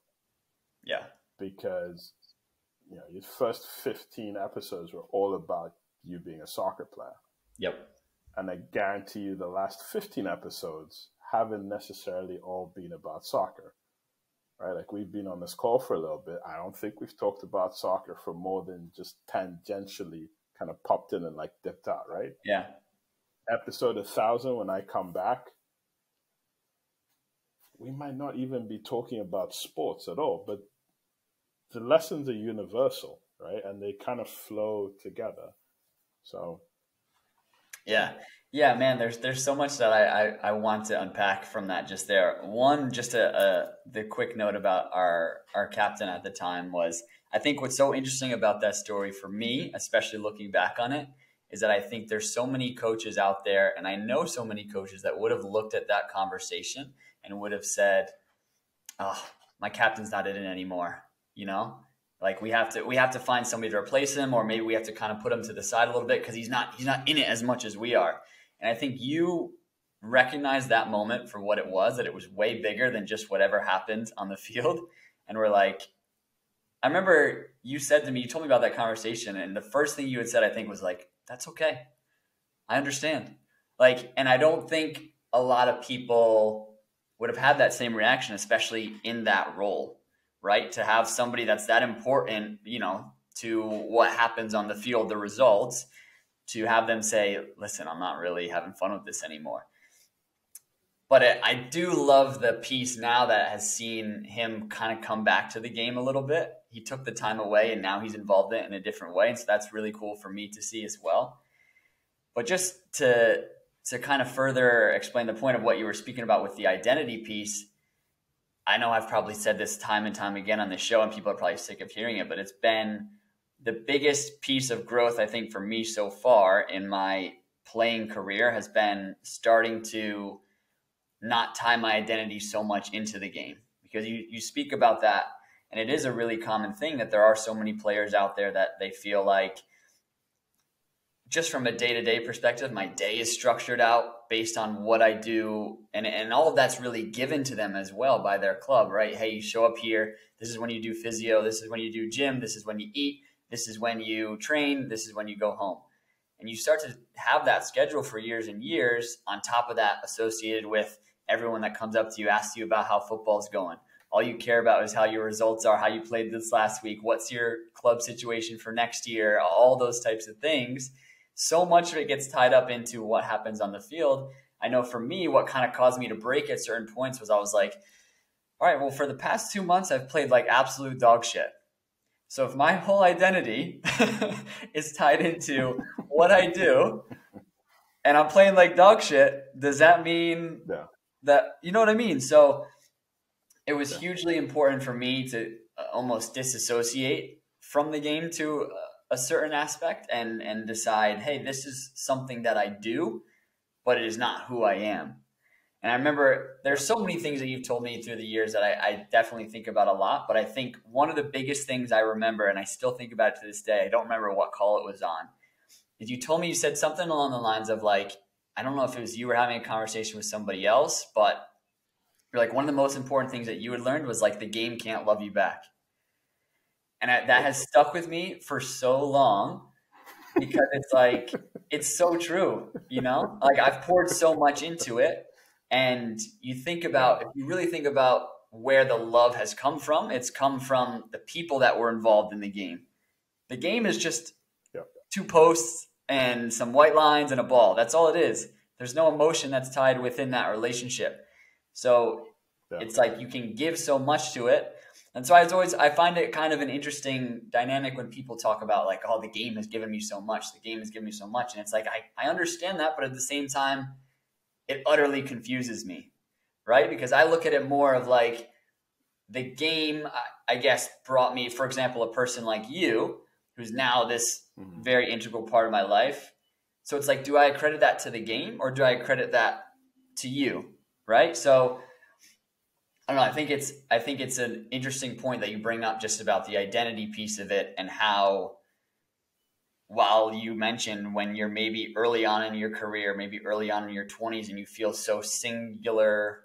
Yeah. Because, you know, your first fifteen episodes were all about you being a soccer player. Yep. And I guarantee you the last fifteen episodes haven't necessarily all been about soccer. Right, like we've been on this call for a little bit. I don't think we've talked about soccer for more than just tangentially kind of popped in and like dipped out, right? Yeah. Episode one thousand, when I come back, we might not even be talking about sports at all, but the lessons are universal, right? And they kind of flow together. So. Yeah. Yeah, man, there's there's so much that I, I, I want to unpack from that just there. One, just a, a the quick note about our, our captain at the time was, I think what's so interesting about that story for me, especially looking back on it, is that I think there's so many coaches out there, and I know so many coaches that would have looked at that conversation and would have said, oh, my captain's not in it anymore, you know? Like we have to, we have to find somebody to replace him, or maybe we have to kind of put him to the side a little bit because he's not, he's not in it as much as we are. And I think you recognized that moment for what it was, that it was way bigger than just whatever happened on the field. And we're like, I remember you said to me, you told me about that conversation. And the first thing you had said, I think, was like, that's okay. I understand. Like, and I don't think a lot of people would have had that same reaction, especially in that role, right? To have somebody that's that important, you know, to what happens on the field, the results, to have them say, listen, I'm not really having fun with this anymore. But it, I do love the piece now that has seen him kind of come back to the game a little bit he took the time away and now he's involved in it in a different way. And so that's really cool for me to see as well. But just to to kind of further explain the point of what you were speaking about with the identity piece, I know I've probably said this time and time again on the show, and people are probably sick of hearing it, but it's been the biggest piece of growth, I think, for me so far in my playing career has been starting to not tie my identity so much into the game. Because you, you speak about that, and it is a really common thing that there are so many players out there that they feel like, just from a day-to-day perspective, my day is structured out based on what I do. And, and all of that's really given to them as well by their club, right? Hey, you show up here. This is when you do physio. This is when you do gym. This is when you eat. This is when you train. This is when you go home. And you start to have that schedule for years and years on top of that associated with everyone that comes up to you, asks you about how football's going. All you care about is how your results are, how you played this last week, what's your club situation for next year, all those types of things. So much of it gets tied up into what happens on the field. I know for me, what kind of caused me to break at certain points was I was like, all right, well, for the past two months, I've played like absolute dog shit. So if my whole identity is tied into what I do and I'm playing like dog shit, does that mean no. that, you know what I mean? So it was yeah. hugely important for me to almost disassociate from the game to uh, a certain aspect and, and decide, hey, this is something that I do, but it is not who I am. And I remember there's so many things that you've told me through the years that I, I definitely think about a lot, but I think one of the biggest things I remember, and I still think about it to this day, I don't remember what call it was on, is you told me, you said something along the lines of like, I don't know if it was you were having a conversation with somebody else, but you're like, one of the most important things that you had learned was like the game can't love you back. And I, that has stuck with me for so long because it's like, it's so true, you know, like I've poured so much into it. And you think about, if you really think about where the love has come from, it's come from the people that were involved in the game. The game is just yeah. two posts and some white lines and a ball. That's all it is. There's no emotion that's tied within that relationship. So yeah. it's like you can give so much to it. And so I was always, I find it kind of an interesting dynamic when people talk about like, oh, the game has given me so much. The game has given me so much. And it's like, I, I understand that, but at the same time, it utterly confuses me, right? Because I look at it more of like the game, I guess, brought me, for example, a person like you, who's now this mm-hmm. very integral part of my life. So it's like, do I credit that to the game or do I credit that to you, right? So I don't know. I think it's, I think it's an interesting point that you bring up just about the identity piece of it and how, while you mentioned when you're maybe early on in your career, maybe early on in your twenties and you feel so singularly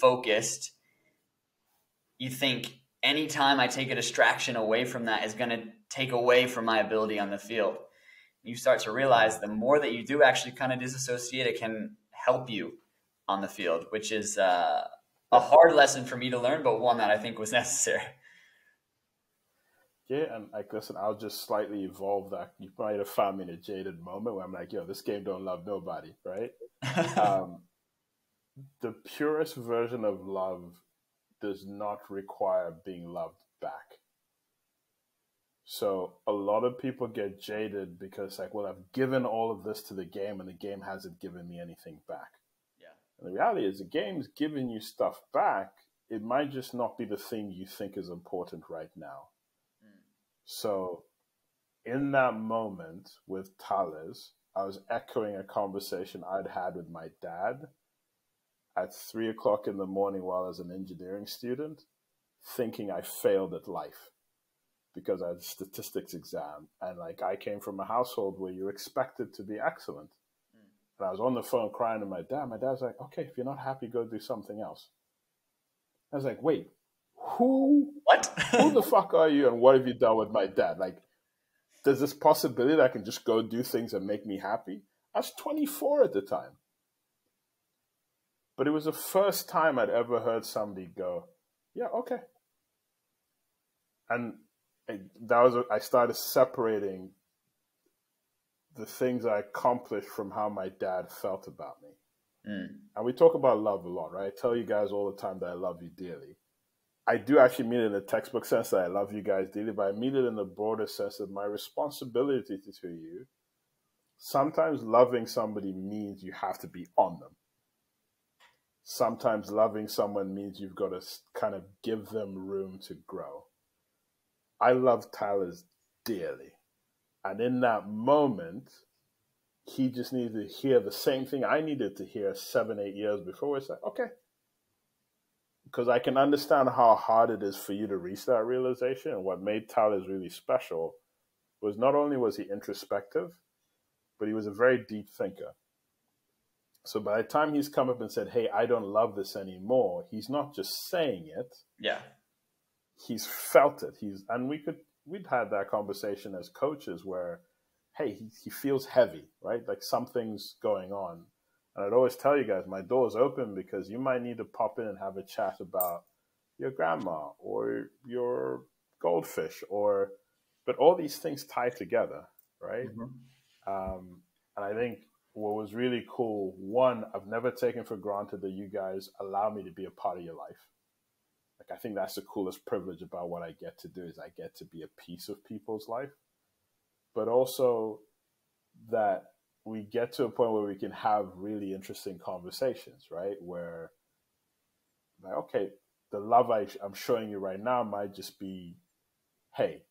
focused, you think anytime I take a distraction away from that is going to take away from my ability on the field. You start to realize the more that you do actually kind of disassociate, it can help you on the field, which is, uh, a hard lesson for me to learn, but one that I think was necessary. Yeah, and like, listen, I'll just slightly evolve that. You probably had a five-minute jaded moment where I'm like, yo, this game don't love nobody, right? um, the purest version of love does not require being loved back. So a lot of people get jaded because like, well, I've given all of this to the game and the game hasn't given me anything back. The reality is the game's giving you stuff back. It might just not be the thing you think is important right now. Mm. So in that moment with Thales, I was echoing a conversation I'd had with my dad at three o'clock in the morning while I was an engineering student, thinking I failed at life because I had a statistics exam. And like, I came from a household where you expected to be excellent. And I was on the phone crying to my dad. My dad's like, okay, if you're not happy, go do something else. I was like, wait, who, what? who the fuck are you and what have you done with my dad? Like, there's this possibility that I can just go do things that make me happy. I was twenty-four at the time. But it was the first time I'd ever heard somebody go, yeah, okay. And that was, I started separating the things I accomplished from how my dad felt about me. Mm. And we talk about love a lot, right? I tell you guys all the time that I love you dearly. I do actually mean it in a textbook sense that I love you guys dearly, but I mean it in the broader sense of my responsibility to, to you. Sometimes loving somebody means you have to be on them. Sometimes loving someone means you've got to kind of give them room to grow. I love Thales dearly. And in that moment, he just needed to hear the same thing I needed to hear seven, eight years before. It's like, okay. Because I can understand how hard it is for you to reach that realization. And what made Thales really special was not only was he introspective, but he was a very deep thinker. So by the time he's come up and said, hey, I don't love this anymore, he's not just saying it. Yeah. He's felt it. He's, and we could, we'd had that conversation as coaches where, hey, he, he feels heavy, right? Like something's going on. And I'd always tell you guys, my door's open because you might need to pop in and have a chat about your grandma or your goldfish or, but all these things tie together, right? Mm-hmm. Um, and I think what was really cool, one, I've never taken for granted that you guys allow me to be a part of your life. Like, I think that's the coolest privilege about what I get to do is I get to be a piece of people's life, but also that we get to a point where we can have really interesting conversations, right? Where like, okay, the love I, I'm showing you right now might just be, hey,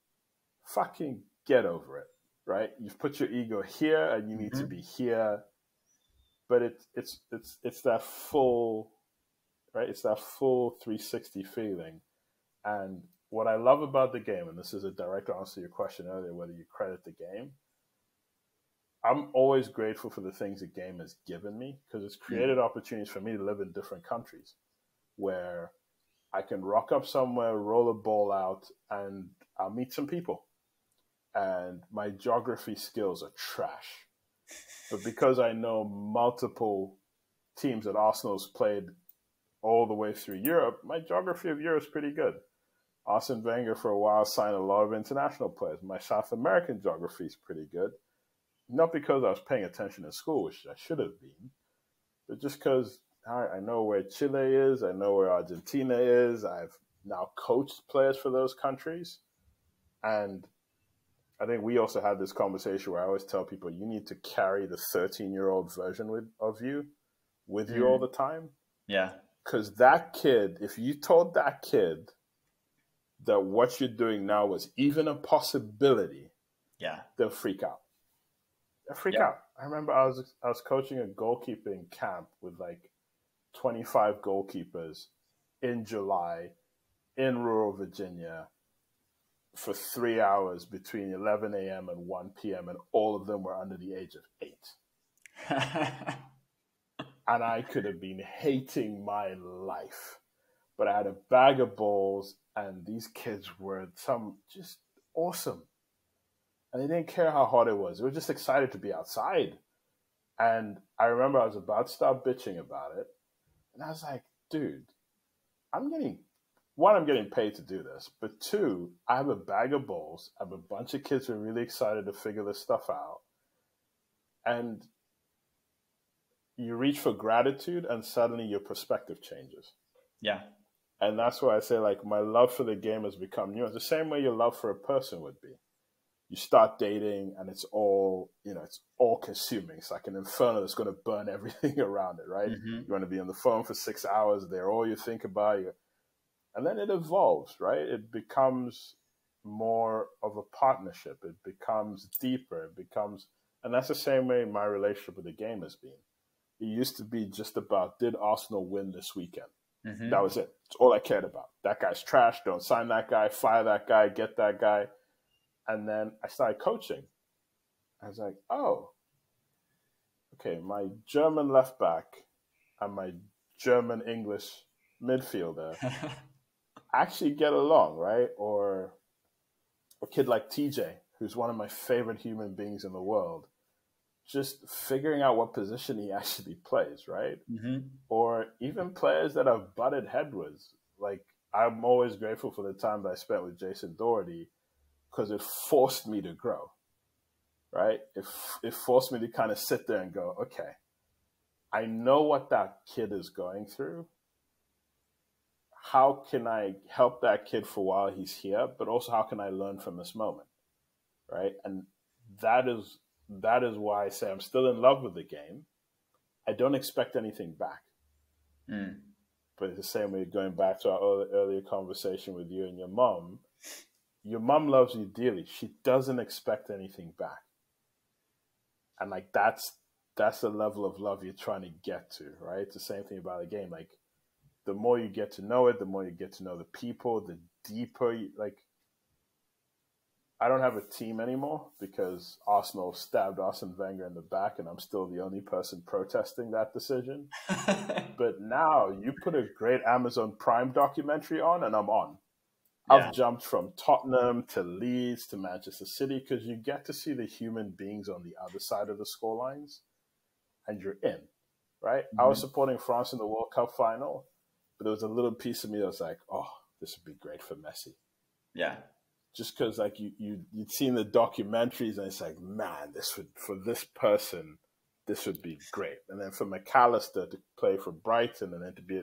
fucking get over it, right? You've put your ego here and you mm-hmm. need to be here, but it's, it's, it's, it's that full, right? It's that full three sixty feeling. And what I love about the game, and this is a direct answer to your question earlier, whether you credit the game, I'm always grateful for the things the game has given me because it's created mm. opportunities for me to live in different countries where I can rock up somewhere, roll a ball out, and I'll meet some people. And my geography skills are trash. But because I know multiple teams that Arsenal's played all the way through Europe, my geography of Europe is pretty good. Arsene Wenger for a while signed a lot of international players. My South American geography is pretty good. Not because I was paying attention in school, which I should have been, but just because I, I know where Chile is, I know where Argentina is. I've now coached players for those countries. And I think we also had this conversation where I always tell people, you need to carry the thirteen-year-old version with, of you with mm. you all the time. Yeah. Because that kid, if you told that kid that what you're doing now was even a possibility, yeah, they'll freak out. I freak yeah. out. I remember I was I was coaching a goalkeeping camp with like twenty-five goalkeepers in July in rural Virginia for three hours between eleven A M and one P M and all of them were under the age of eight. And I could have been hating my life, but I had a bag of balls and these kids were some just awesome. And they didn't care how hot it was. They were just excited to be outside. And I remember I was about to start bitching about it. And I was like, dude, I'm getting, one, I'm getting paid to do this. But two, I have a bag of balls. I have a bunch of kids who are really excited to figure this stuff out. And you reach for gratitude and suddenly your perspective changes. Yeah. And that's why I say, like, my love for the game has become new. It's the same way your love for a person would be. You start dating and it's all, you know, it's all consuming. It's like an inferno that's going to burn everything around it, right? Mm-hmm. You want to be on the phone for six hours. They're all you think about. You're... And then it evolves, right? It becomes more of a partnership. It becomes deeper. It becomes, and that's the same way my relationship with the game has been. It used to be just about, did Arsenal win this weekend? Mm-hmm. That was it. It's all I cared about. That guy's trash. Don't sign that guy. Fire that guy. Get that guy. And then I started coaching. I was like, oh, okay, my German left back and my German English midfielder actually get along, right? Or a kid like T J, who's one of my favorite human beings in the world, just figuring out what position he actually plays, right? Mm-hmm. Or even players that I've butted head with. Like, I'm always grateful for the time that I spent with Jason Doherty, because it forced me to grow, right? It, it forced me to kind of sit there and go, okay, I know what that kid is going through. how can I help that kid for while he's here, but also how can I learn from this moment, right? And that is that is why I say I'm still in love with the game. I don't expect anything back. Mm. But it's the same way going back to our earlier conversation with you and your mom. Your mom loves you dearly. She doesn't expect anything back. And like that's that's the level of love you're trying to get to, right? It's the same thing about the game. Like the more you get to know it, the more you get to know the people, the deeper you, like I don't have a team anymore because Arsenal stabbed Arsene Wenger in the back and I'm still the only person protesting that decision. But now you put a great Amazon Prime documentary on and I'm on. Yeah. I've jumped from Tottenham to Leeds to Manchester City because you get to see the human beings on the other side of the score lines and you're in, right? Mm-hmm. I was supporting France in the World Cup final, but there was a little piece of me that was like, oh, this would be great for Messi. Yeah. Just because, like, you, you, you'd seen the documentaries and it's like, man, this would, for this person, this would be great. And then for Mac Allister to play for Brighton and then to be,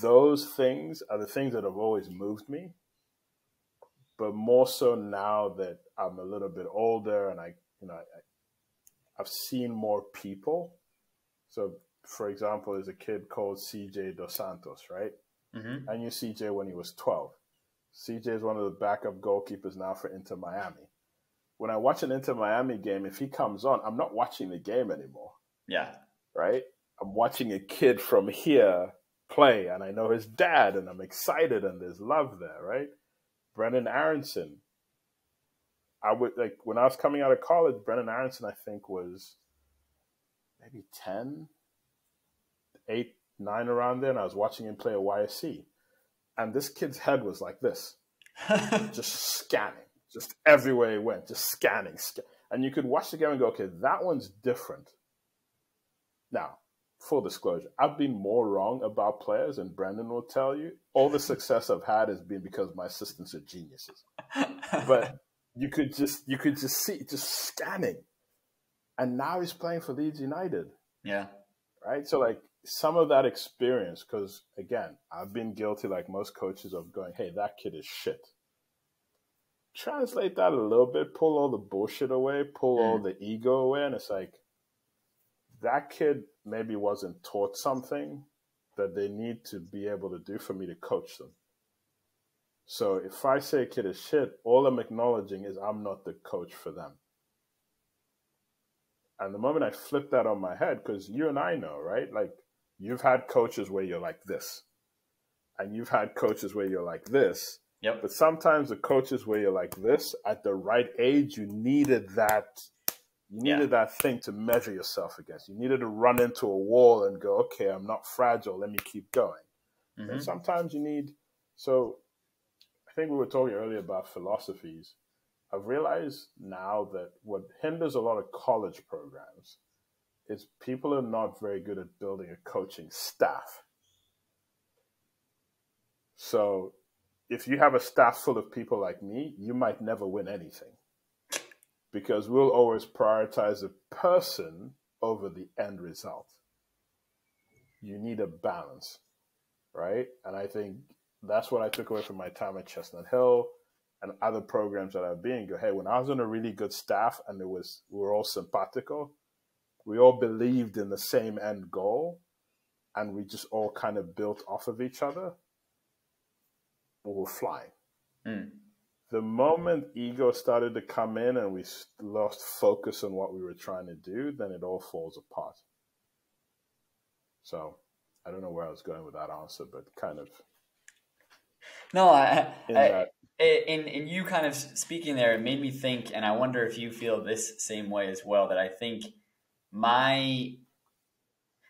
those things are the things that have always moved me. But more so now that I'm a little bit older and I, you know, I, I've seen more people. So, for example, there's a kid called C J Dos Santos, right? Mm-hmm. I knew C J when he was twelve. C J is one of the backup goalkeepers now for Inter Miami. When I watch an Inter Miami game, if he comes on, I'm not watching the game anymore. Yeah. Right? I'm watching a kid from here play, and I know his dad, and I'm excited, and there's love there, right? Brendan Aronson. I would, like, when I was coming out of college, Brendan Aronson, I think, was maybe ten, eight, nine around there, and I was watching him play a Y S C. And this kid's head was like this, just scanning, just everywhere he went, just scanning. Sc and you could watch the game and go, okay, that one's different. Now, full disclosure, I've been more wrong about players, and Brendan will tell you, all the success I've had has been because my assistants are geniuses. But you could just, you could just see, just scanning. And now he's playing for Leeds United. Yeah. Right? So, like, some of that experience, because again, I've been guilty like most coaches of going, hey, that kid is shit. Translate that a little bit, pull all the bullshit away, pull mm. all the ego away, and it's like, that kid maybe wasn't taught something that they need to be able to do for me to coach them. So if I say a kid is shit, all I'm acknowledging is I'm not the coach for them. And the moment I flip that on my head, because you and I know, right? Like, you've had coaches where you're like this, and you've had coaches where you're like this. Yep. But sometimes the coaches where you're like this, at the right age, you needed that, you needed yeah. that thing to measure yourself against. You needed to run into a wall and go, okay, I'm not fragile. Let me keep going. Mm-hmm. And sometimes you need, so I think we were talking earlier about philosophies. I've realized now that what hinders a lot of college programs is people are not very good at building a coaching staff. So if you have a staff full of people like me, you might never win anything because we'll always prioritize a person over the end result. You need a balance, right? And I think that's what I took away from my time at Chestnut Hill and other programs that I've been. Go, hey, when I was on a really good staff and it was, we were all simpatico, we all believed in the same end goal, and we just all kind of built off of each other, we were flying. Mm. The moment ego started to come in and we lost focus on what we were trying to do, then it all falls apart. So I don't know where I was going with that answer, but kind of. No, I, in I, that, in, in you kind of speaking there, it made me think, and I wonder if you feel this same way as well, that I think my,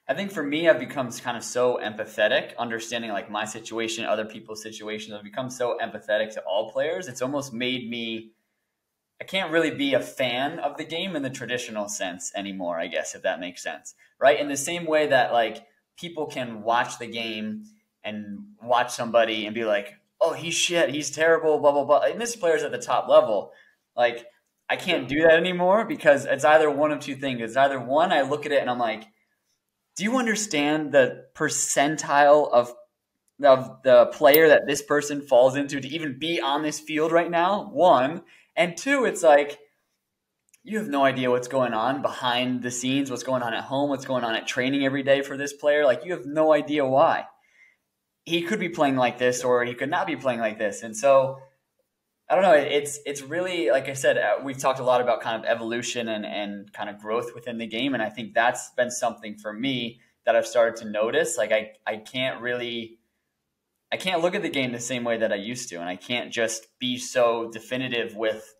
I think for me, I've become kind of so empathetic, understanding like my situation, other people's situations. I've become so empathetic to all players. It's almost made me, I can't really be a fan of the game in the traditional sense anymore, I guess, if that makes sense, right? In the same way that like people can watch the game and watch somebody and be like, oh, he's shit, he's terrible, blah, blah, blah. And this player's at the top level. Like, I can't do that anymore because it's either one of two things. It's either one, I look at it and I'm like, do you understand the percentile of of the player that this person falls into to even be on this field right now, one. And two, it's like you have no idea what's going on behind the scenes, what's going on at home, what's going on at training every day for this player. Like, you have no idea why. He could be playing like this or he could not be playing like this. And so I don't know. It's it's really, like I said, we've talked a lot about kind of evolution and, and kind of growth within the game. And I think that's been something for me that I've started to notice. Like, I, I can't really – I can't look at the game the same way that I used to. And I can't just be so definitive with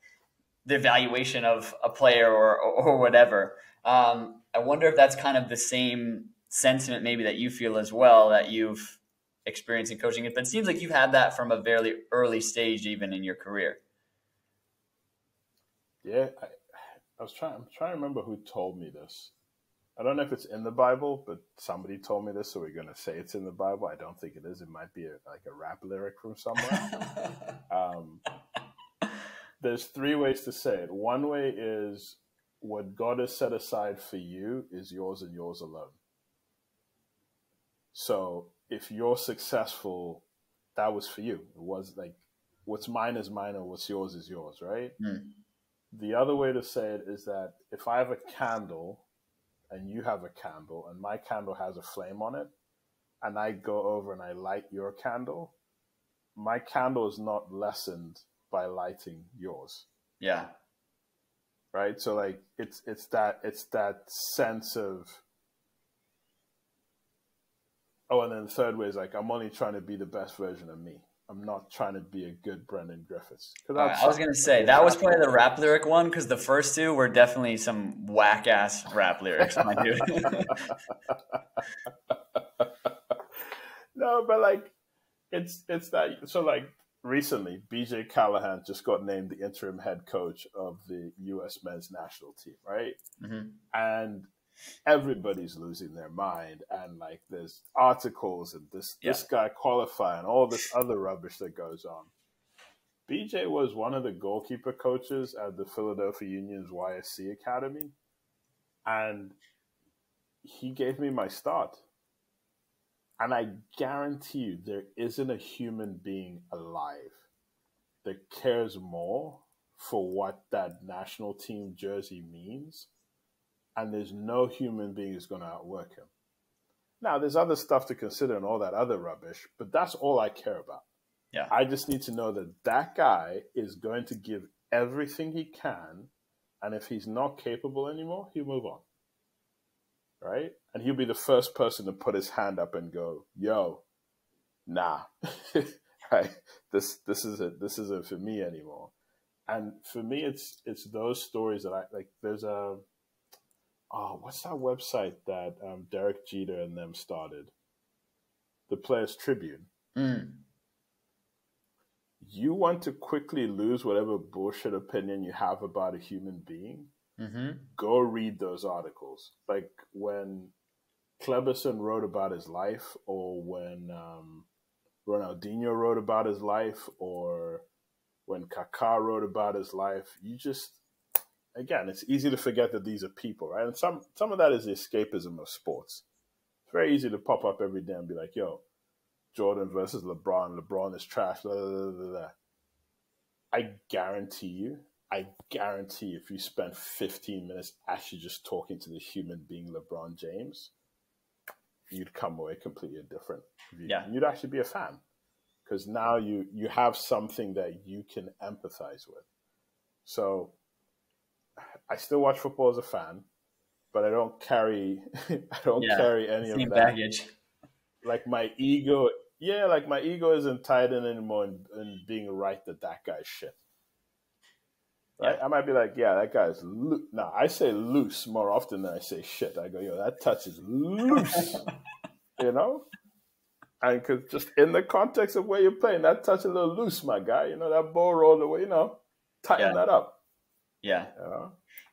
the evaluation of a player or, or, or whatever. Um, I wonder if that's kind of the same sentiment maybe that you feel as well, that you've – experience in coaching. But it seems like you had that from a very early stage, even in your career. Yeah. I, I was trying, I'm trying to remember who told me this. I don't know if it's in the Bible, but somebody told me this. So we're going to say it's in the Bible. I don't think it is. It might be a, like a rap lyric from somewhere. um, there's three ways to say it. One way is what God has set aside for you is yours and yours alone. So if you're successful, that was for you. It was like, what's mine is mine, and what's yours is yours, right? Mm. The other way to say it is that if I have a candle and you have a candle and my candle has a flame on it and I go over and I light your candle, my candle is not lessened by lighting yours. Yeah. Right? So like it's it's that it's that sense of, oh, and then the third way is like, I'm only trying to be the best version of me. I'm not trying to be a good Brendan Griffiths. Right, I was going to say, that was probably the rap lyric one, because the first two were definitely some whack-ass rap lyrics, my dude. No, but like, it's it's that. So like, recently, B J Callahan just got named the interim head coach of the U S men's national team, right? Mm-hmm. And everybody's losing their mind, and like there's articles and this yeah. this guy qualifying, all this other rubbish that goes on. B J was one of the goalkeeper coaches at the Philadelphia Union's Y S C Academy, and he gave me my start. And I guarantee you there isn't a human being alive that cares more for what that national team jersey means, and there's no human being who's going to outwork him. Now, there's other stuff to consider and all that other rubbish, but that's all I care about. Yeah. I just need to know that that guy is going to give everything he can, and if he's not capable anymore, he'll move on, right? And he'll be the first person to put his hand up and go, yo, nah, right? This this isn't this isn't for me anymore. And for me, it's it's those stories that I like. There's a Oh, what's that website that um, Derek Jeter and them started? The Players Tribune. Mm. You want to quickly lose whatever bullshit opinion you have about a human being? Mm-hmm. Go read those articles. Like when Cleberson wrote about his life, or when um, Ronaldinho wrote about his life, or when Kaká wrote about his life, you just... Again, it's easy to forget that these are people, right? And some some of that is the escapism of sports. It's very easy to pop up every day and be like, yo, Jordan versus LeBron. LeBron is trash. Blah, blah, blah, blah. I guarantee you, I guarantee if you spend fifteen minutes actually just talking to the human being LeBron James, you'd come away completely different. Yeah. And you'd actually be a fan, because now you, you have something that you can empathize with. So... I still watch football as a fan, but I don't carry, I don't yeah, carry any of that baggage. Like my ego, yeah, like my ego isn't tied in anymore in, in being right that that guy's shit. Right? Yeah. I might be like, yeah, that guy's loose. No, I say loose more often than I say shit. I go, yo, that touch is loose, you know? And because just in the context of where you're playing, that touch a little loose, my guy. You know, that ball rolled away, you know, tighten yeah. that up. Yeah,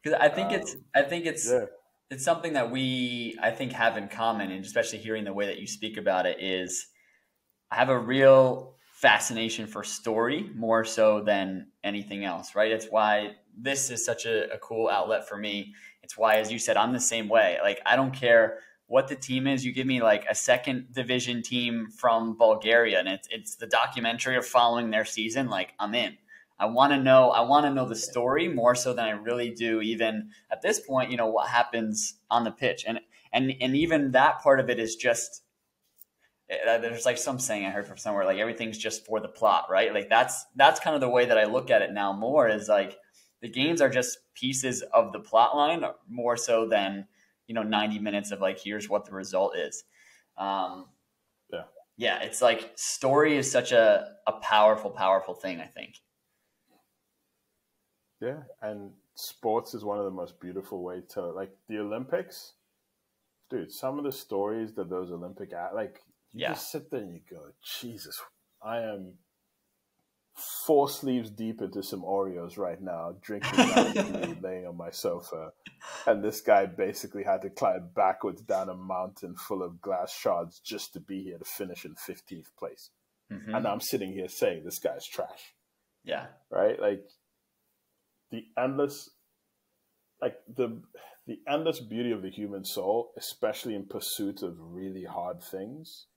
because I think um, it's I think it's yeah. it's something that we I think have in common, and especially hearing the way that you speak about it is, I have a real fascination for story more so than anything else, right? It's why this is such a, a cool outlet for me. It's why, as you said, I'm the same way. Like I don't care what the team is. You give me like a second division team from Bulgaria, and it's it's the documentary of following their season. Like, I'm in. I want to know. I want to know the story more so than I really do. Even at this point, you know what happens on the pitch, and and and even that part of it is just. There's like some saying I heard from somewhere, like everything's just for the plot, right? Like that's that's kind of the way that I look at it now. More is like the games are just pieces of the plot line, more so than you know ninety minutes of like here's what the result is. Um, yeah, yeah. It's like story is such a a powerful, powerful thing, I think. Yeah, and sports is one of the most beautiful ways to like the Olympics, dude. Some of the stories that those Olympic like. You yeah. just sit there and you go, Jesus, I am four sleeves deep into some Oreos right now, drinking, tea, laying on my sofa. And this guy basically had to climb backwards down a mountain full of glass shards just to be here to finish in fifteenth place. Mm-hmm. And I'm sitting here saying, this guy's trash. Yeah. Right? Like the endless, like the, the endless beauty of the human soul, especially in pursuit of really hard things.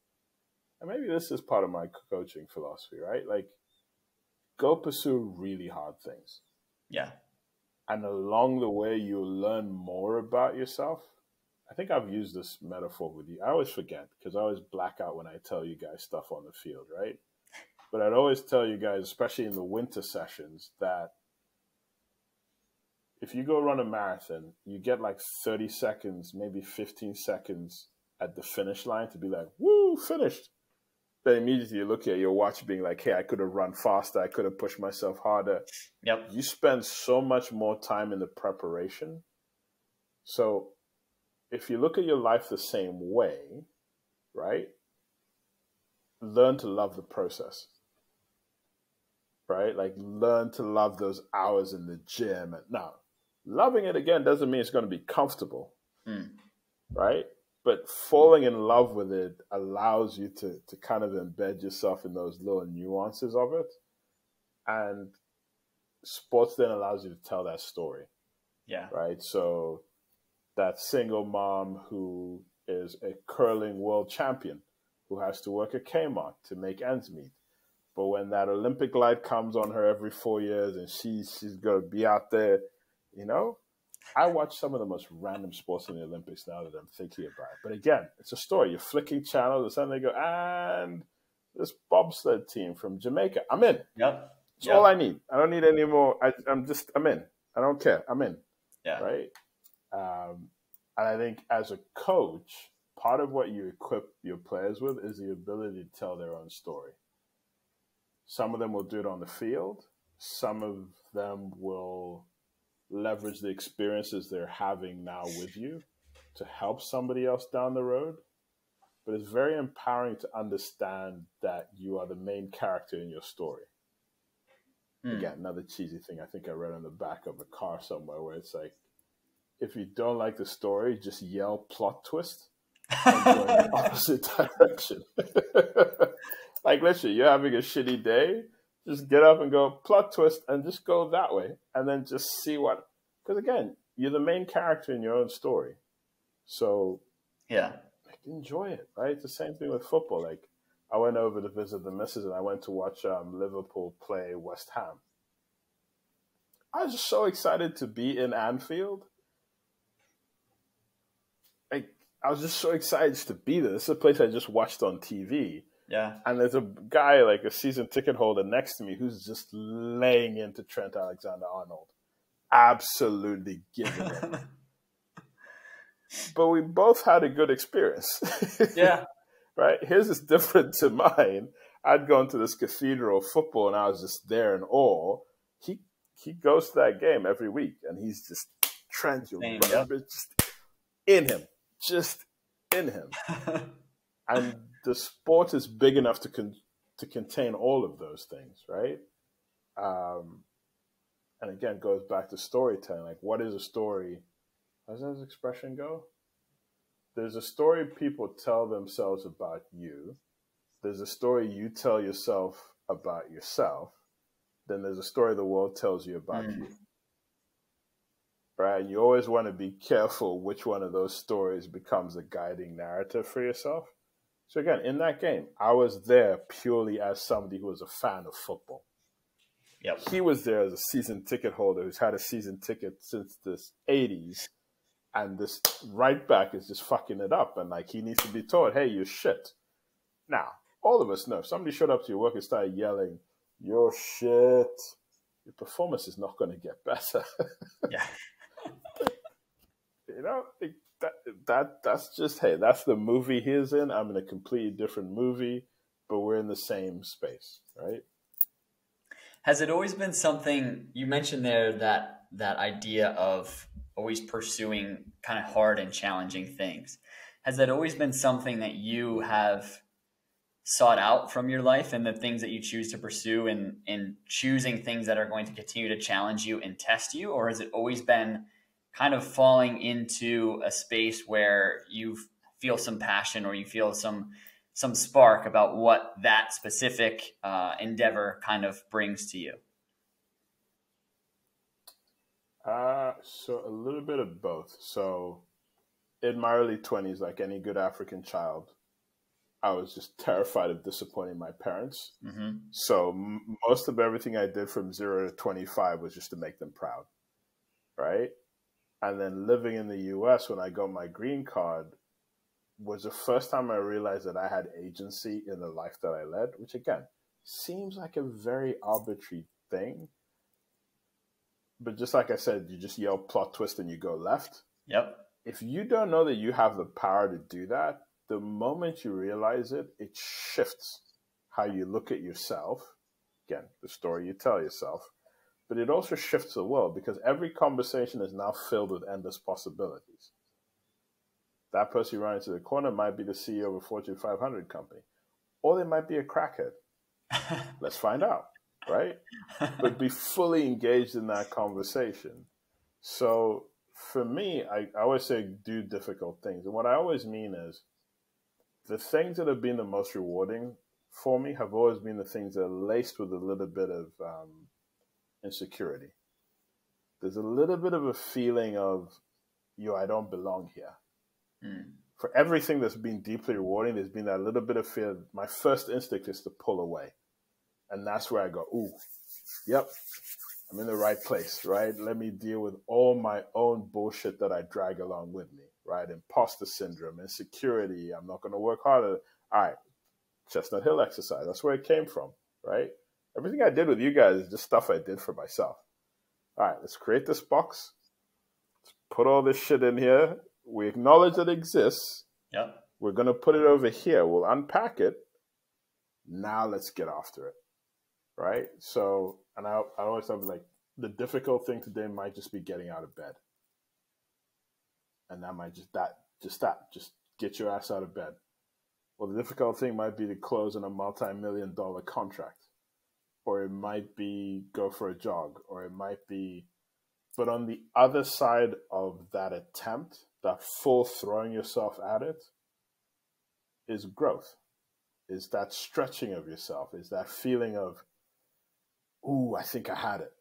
And maybe this is part of my coaching philosophy, right? Like, go pursue really hard things. Yeah. And along the way, you'll learn more about yourself. I think I've used this metaphor with you. I always forget because I always black out when I tell you guys stuff on the field, right? But I'd always tell you guys, especially in the winter sessions, that if you go run a marathon, you get like thirty seconds, maybe fifteen seconds at the finish line to be like, woo, finished. Then immediately you look at your watch being like, hey, I could have run faster. I could have pushed myself harder. Yep. You spend so much more time in the preparation. So if you look at your life the same way, right, learn to love the process, right? Like learn to love those hours in the gym. And now, loving it again doesn't mean it's going to be comfortable, mm. right? But falling in love with it allows you to to kind of embed yourself in those little nuances of it. And sports then allows you to tell that story. Yeah. Right? So that single mom who is a curling world champion who has to work at Kmart to make ends meet. But when that Olympic light comes on her every four years and she, she's going to be out there, you know, I watch some of the most random sports in the Olympics now that I'm thinking about it. But again, it's a story. You're flicking channels and suddenly go, and this bobsled team from Jamaica. I'm in. Yep. It's yep. all I need. I don't need any more. I, I'm just, I'm in. I don't care. I'm in. Yeah. Right? Um, and I think as a coach, part of what you equip your players with is the ability to tell their own story. Some of them will do it on the field. Some of them will leverage the experiences they're having now with you to help somebody else down the road. But it's very empowering to understand that you are the main character in your story. Mm. Again, another cheesy thing I think I read on the back of a car somewhere where it's like, if you don't like the story, just yell plot twist and go in the opposite direction. Like, literally, you're having a shitty day. Just get up and go, plot twist, and just go that way. And then just see what... Because, again, you're the main character in your own story. So, yeah, like, enjoy it, right? It's the same thing with football. Like, I went over to visit the missus, and I went to watch um, Liverpool play West Ham. I was just so excited to be in Anfield. Like, I was just so excited to be there. This is a place I just watched on T V. Yeah. And there's a guy, like a season ticket holder next to me who's just laying into Trent Alexander-Arnold. Absolutely giving it. But we both had a good experience. Yeah. Right? His is different to mine. I'd gone to this cathedral of football and I was just there in awe. He he goes to that game every week and he's just Trent, you remember, just in him. Just in him. And the sport is big enough to con to contain all of those things, right? Um, and again, it goes back to storytelling. Like, what is a story? How does that expression go? There's a story people tell themselves about you. There's a story you tell yourself about yourself. Then there's a story the world tells you about mm. you. right? You always want to be careful which one of those stories becomes a guiding narrative for yourself. So again, in that game, I was there purely as somebody who was a fan of football. Yep. He was there as a season ticket holder who's had a season ticket since the eighties, and this right back is just fucking it up, and like he needs to be told, hey, you're shit. Now, all of us know, if somebody showed up to your work and started yelling, you're shit, your performance is not going to get better. Yeah. You know, it, that, that that's just, hey, that's the movie he's in. I'm in a completely different movie, but we're in the same space, right? Has it always been something you mentioned there, that that idea of always pursuing kind of hard and challenging things? Has that always been something that you have sought out from your life, and the things that you choose to pursue, and and choosing things that are going to continue to challenge you and test you? Or has it always been kind of falling into a space where you feel some passion, or you feel some some spark about what that specific uh, endeavor kind of brings to you? Uh, so a little bit of both. So in my early twenties, like any good African child, I was just terrified of disappointing my parents. Mm-hmm. So m most of everything I did from zero to twenty-five was just to make them proud, right? And then living in the U S when I got my green card, was the first time I realized that I had agency in the life that I led, which again, seems like a very arbitrary thing. But just like I said, you just yell plot twist and you go left. Yep. If you don't know that you have the power to do that, the moment you realize it, it shifts how you look at yourself. Again, the story you tell yourself, but it also shifts the world, because every conversation is now filled with endless possibilities. That person you run into the corner might be the C E O of a Fortune five hundred company, or they might be a crackhead. Let's find out, right? But be fully engaged in that conversation. So for me, I, I always say do difficult things. And what I always mean is the things that have been the most rewarding for me have always been the things that are laced with a little bit of um, insecurity. There's a little bit of a feeling of, yo, I don't belong here. Mm. For everything that's been deeply rewarding, there's been that little bit of fear. My first instinct is to pull away. And that's where I go, ooh, yep, I'm in the right place, right? Let me deal with all my own bullshit that I drag along with me, right? Imposter syndrome, insecurity, I'm not going to work harder. All right, Chestnut Hill exercise, that's where it came from, right? Everything I did with you guys is just stuff I did for myself. All right, let's create this box. Let's put all this shit in here. We acknowledge that it exists. Yep. We're going to put it over here. We'll unpack it. Now let's get after it, right? So, and I, I always have like, the difficult thing today might just be getting out of bed. And that might just, that, just that, just get your ass out of bed. Well, the difficult thing might be to close on a multi-million dollar contract. Or it might be go for a jog. Or it might be, but on the other side of that attempt, that full throwing yourself at it, is growth, is that stretching of yourself, is that feeling of, ooh, I think I had it.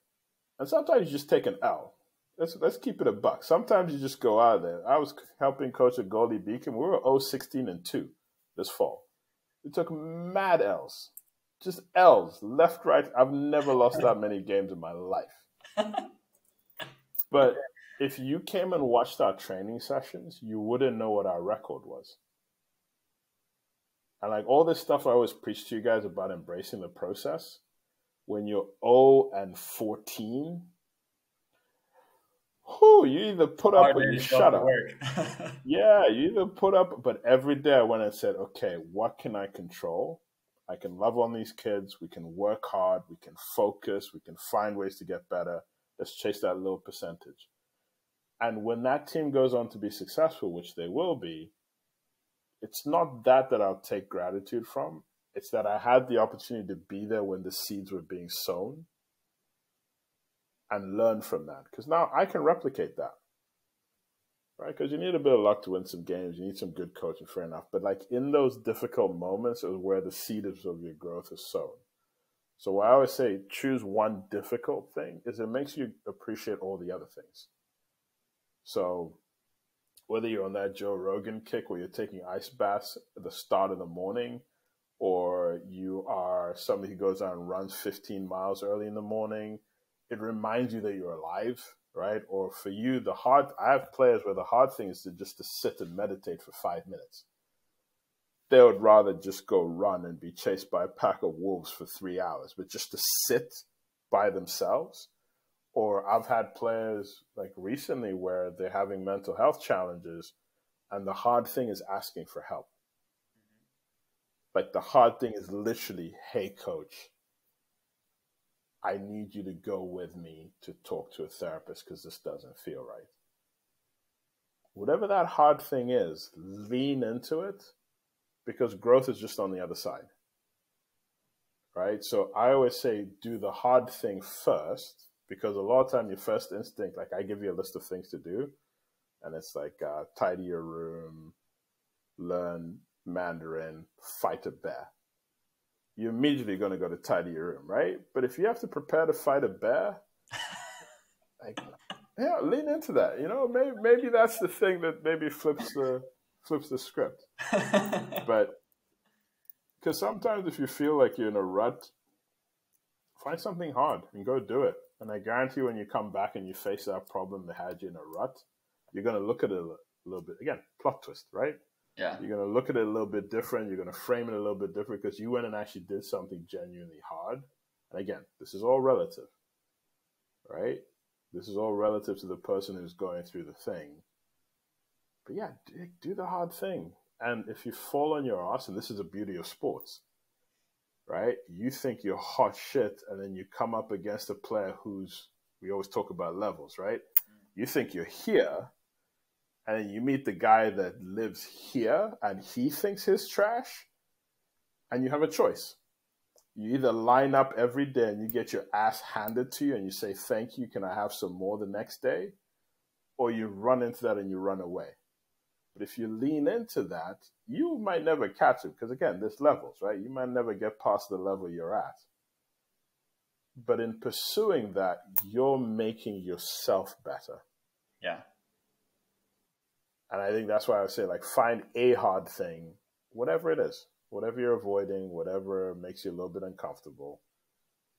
And sometimes you just take an L. Let's, let's keep it a buck. Sometimes you just go out of there. I was helping coach a goalie Beacon. We were oh sixteen and two this fall. We took mad L's, just L's, left, right. I've never lost that many games in my life. But if you came and watched our training sessions, you wouldn't know what our record was. And like all this stuff I always preach to you guys about embracing the process, when you're oh and fourteen, whew, you either put up or you shut up. Yeah, you either put up, but every day I went and said, okay, what can I control? I can love on these kids. We can work hard. We can focus. We can find ways to get better. Let's chase that little percentage. And when that team goes on to be successful, which they will be, it's not that that I'll take gratitude from. It's that I had the opportunity to be there when the seeds were being sown and learn from that. Because now I can replicate that, right? Because you need a bit of luck to win some games. You need some good coaching, fair enough. But like in those difficult moments is where the seeds of your growth are sown. So what I always say, choose one difficult thing, is it makes you appreciate all the other things. So whether you're on that Joe Rogan kick where you're taking ice baths at the start of the morning, or you are somebody who goes out and runs fifteen miles early in the morning, it reminds you that you're alive, right? Or for you, the hard, I have players where the hard thing is to just to sit and meditate for five minutes. They would rather just go run and be chased by a pack of wolves for three hours, but just to sit by themselves. Or I've had players like recently where they're having mental health challenges and the hard thing is asking for help. Like the hard thing is literally, hey, coach, I need you to go with me to talk to a therapist because this doesn't feel right. Whatever that hard thing is, lean into it, because growth is just on the other side, right? So I always say do the hard thing first, because a lot of time your first instinct, like I give you a list of things to do, and it's like uh, tidy your room, learn Mandarin, fight a bear. You're immediately going to go to tidy your room, right? But if you have to prepare to fight a bear, like, yeah, lean into that. You know, maybe maybe that's the thing that maybe flips the flips the script. But because sometimes if you feel like you're in a rut, find something hard and go do it. And I guarantee when you come back and you face that problem that had you in a rut, you're going to look at it a little bit, again, plot twist, right? Yeah. You're going to look at it a little bit different. You're going to frame it a little bit different because you went and actually did something genuinely hard. And again, this is all relative, right? This is all relative to the person who's going through the thing. But yeah, do, do the hard thing. And if you fall on your ass, and this is the beauty of sports, right? You think you're hot shit, and then you come up against a player who's, we always talk about levels, right? You think you're here, and you meet the guy that lives here and he thinks his trash, and you have a choice. You either line up every day and you get your ass handed to you and you say, thank you, can I have some more the next day? Or you run into that and you run away. But if you lean into that, you might never catch it because, again, there's levels, right? You might never get past the level you're at. But in pursuing that, you're making yourself better. Yeah. And I think that's why I would say, like, find a hard thing, whatever it is, whatever you're avoiding, whatever makes you a little bit uncomfortable,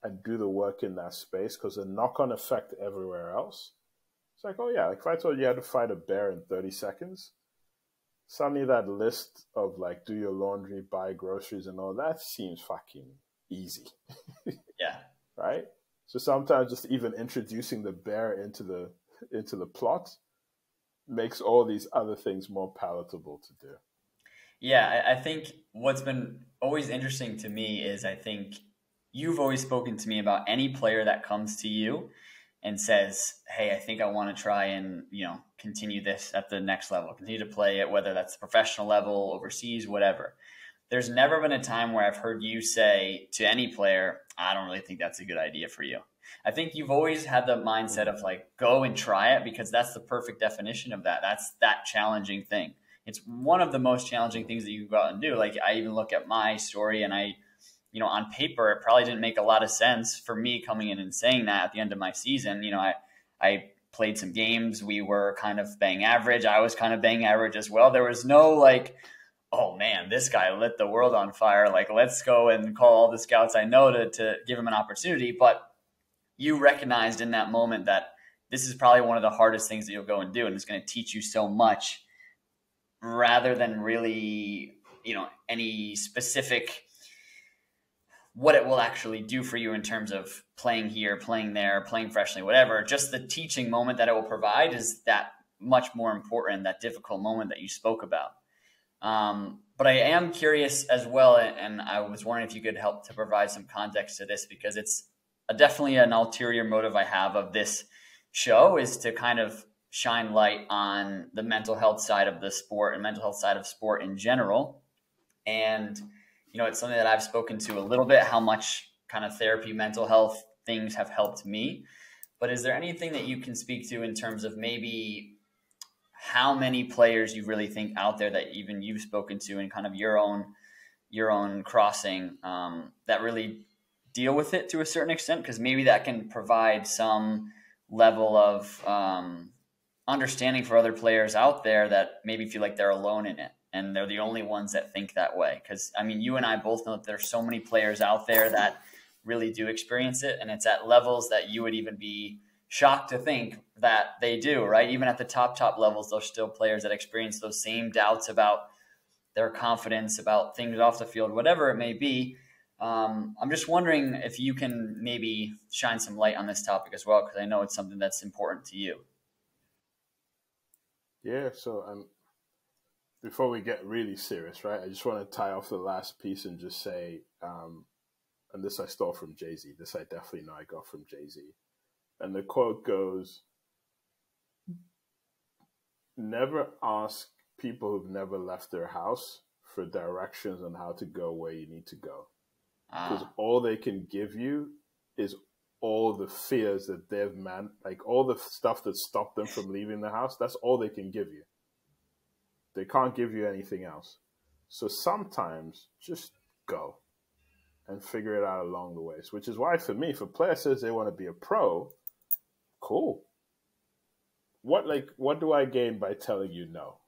and do the work in that space, because the knock-on effect everywhere else, it's like, oh, yeah, like if I told you how to fight a bear in thirty seconds, suddenly that list of, like, do your laundry, buy groceries and all that seems fucking easy. Yeah. Right? So sometimes just even introducing the bear into the into the plot makes all these other things more palatable to do. Yeah, I think what's been always interesting to me is I think you've always spoken to me about any player that comes to you and says, hey, I think I want to try and, you know, continue this at the next level, continue to play it, whether that's professional level, overseas, whatever. There's never been a time where I've heard you say to any player, I don't really think that's a good idea for you. I think you've always had the mindset of like, go and try it, because that's the perfect definition of that. That's that challenging thing. It's one of the most challenging things that you can go out and do. Like I even look at my story and I, you know, on paper, it probably didn't make a lot of sense for me coming in and saying that at the end of my season. You know, I, I played some games. We were kind of bang average. I was kind of bang average as well. There was no like, oh man, this guy lit the world on fire. Like, let's go and call all the scouts I know to, to give him an opportunity. But you recognized in that moment that this is probably one of the hardest things that you'll go and do, and it's going to teach you so much rather than really, you know, any specific what it will actually do for you in terms of playing here, playing there, playing freshly, whatever. Just the teaching moment that it will provide is that much more important, that difficult moment that you spoke about. Um, but I am curious as well, and I was wondering if you could help to provide some context to this, because it's definitely an ulterior motive I have of this show is to kind of shine light on the mental health side of the sport and mental health side of sport in general. And, you know, it's something that I've spoken to a little bit, how much kind of therapy, mental health things have helped me. But is there anything that you can speak to in terms of maybe how many players you really think out there that even you've spoken to and kind of your own, your own crossing um, that really deal with it to a certain extent, because maybe that can provide some level of um, understanding for other players out there that maybe feel like they're alone in it and they're the only ones that think that way. Because, I mean, you and I both know that there's so many players out there that really do experience it, and it's at levels that you would even be shocked to think that they do, right? Even at the top, top levels, there's still players that experience those same doubts about their confidence, about things off the field, whatever it may be. Um, I'm just wondering if you can maybe shine some light on this topic as well, because I know it's something that's important to you. Yeah, so um, before we get really serious, right, I just want to tie off the last piece and just say, um, and this I stole from Jay-Z. This I definitely know I got from Jay-Z. And the quote goes, never ask people who've never left their house for directions on how to go where you need to go. Because ah. all they can give you is all the fears that they've man, like all the stuff that stopped them from leaving the house. That's all they can give you. They can't give you anything else. So sometimes just go and figure it out along the way. Which is why for me, if a player says they want to be a pro, cool. What like what do I gain by telling you no?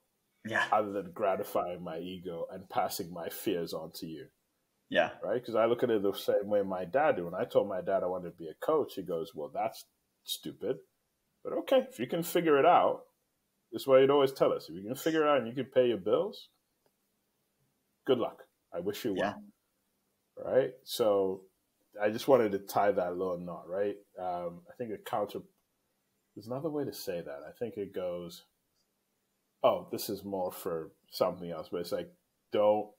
Yeah. Other than gratifying my ego and passing my fears on to you. Yeah. Right? Because I look at it the same way my dad did. When I told my dad I wanted to be a coach, he goes, well, that's stupid. But okay, if you can figure it out, that's why he'd always tell us. If you can figure it out and you can pay your bills, good luck. I wish you well. Yeah. Right? So I just wanted to tie that little knot, right? Um, I think a counter – there's another way to say that. I think it goes – oh, this is more for something else. But it's like don't –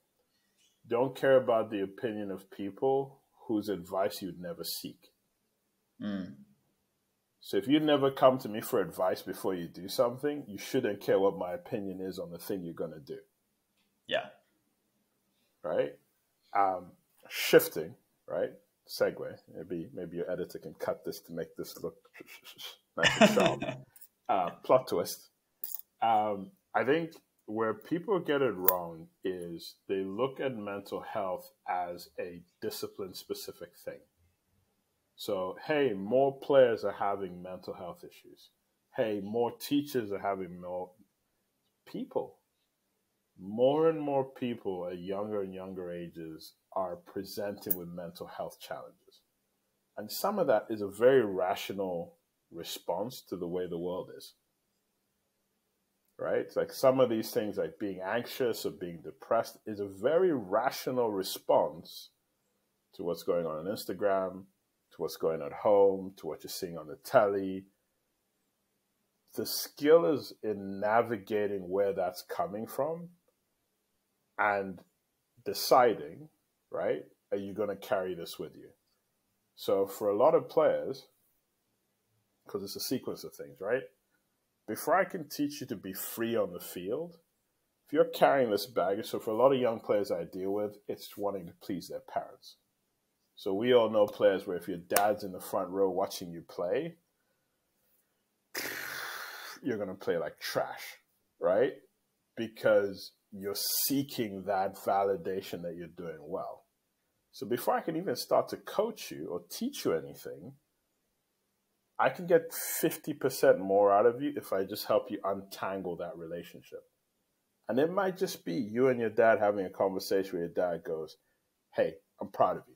Don't care about the opinion of people whose advice you'd never seek. Mm. So if you never come to me for advice before you do something, you shouldn't care what my opinion is on the thing you're going to do. Yeah. Right? Um, shifting, right? Segue. Maybe maybe your editor can cut this to make this look nice and sharp. uh, plot twist. Um, I think... Where people get it wrong is they look at mental health as a discipline-specific thing. So, hey, more players are having mental health issues. Hey, more teachers are having more people. More and more people at younger and younger ages are presented with mental health challenges. And some of that is a very rational response to the way the world is. Right? It's like some of these things, like being anxious or being depressed, is a very rational response to what's going on on Instagram, to what's going on at home, to what you're seeing on the telly. The skill is in navigating where that's coming from and deciding, right, are you going to carry this with you? So for a lot of players, because it's a sequence of things, right? Before I can teach you to be free on the field, if you're carrying this baggage, so for a lot of young players I deal with, it's wanting to please their parents. So we all know players where if your dad's in the front row watching you play, you're going to play like trash, right? Because you're seeking that validation that you're doing well. So before I can even start to coach you or teach you anything, I can get fifty percent more out of you if I just help you untangle that relationship. And it might just be you and your dad having a conversation where your dad goes, hey, I'm proud of you.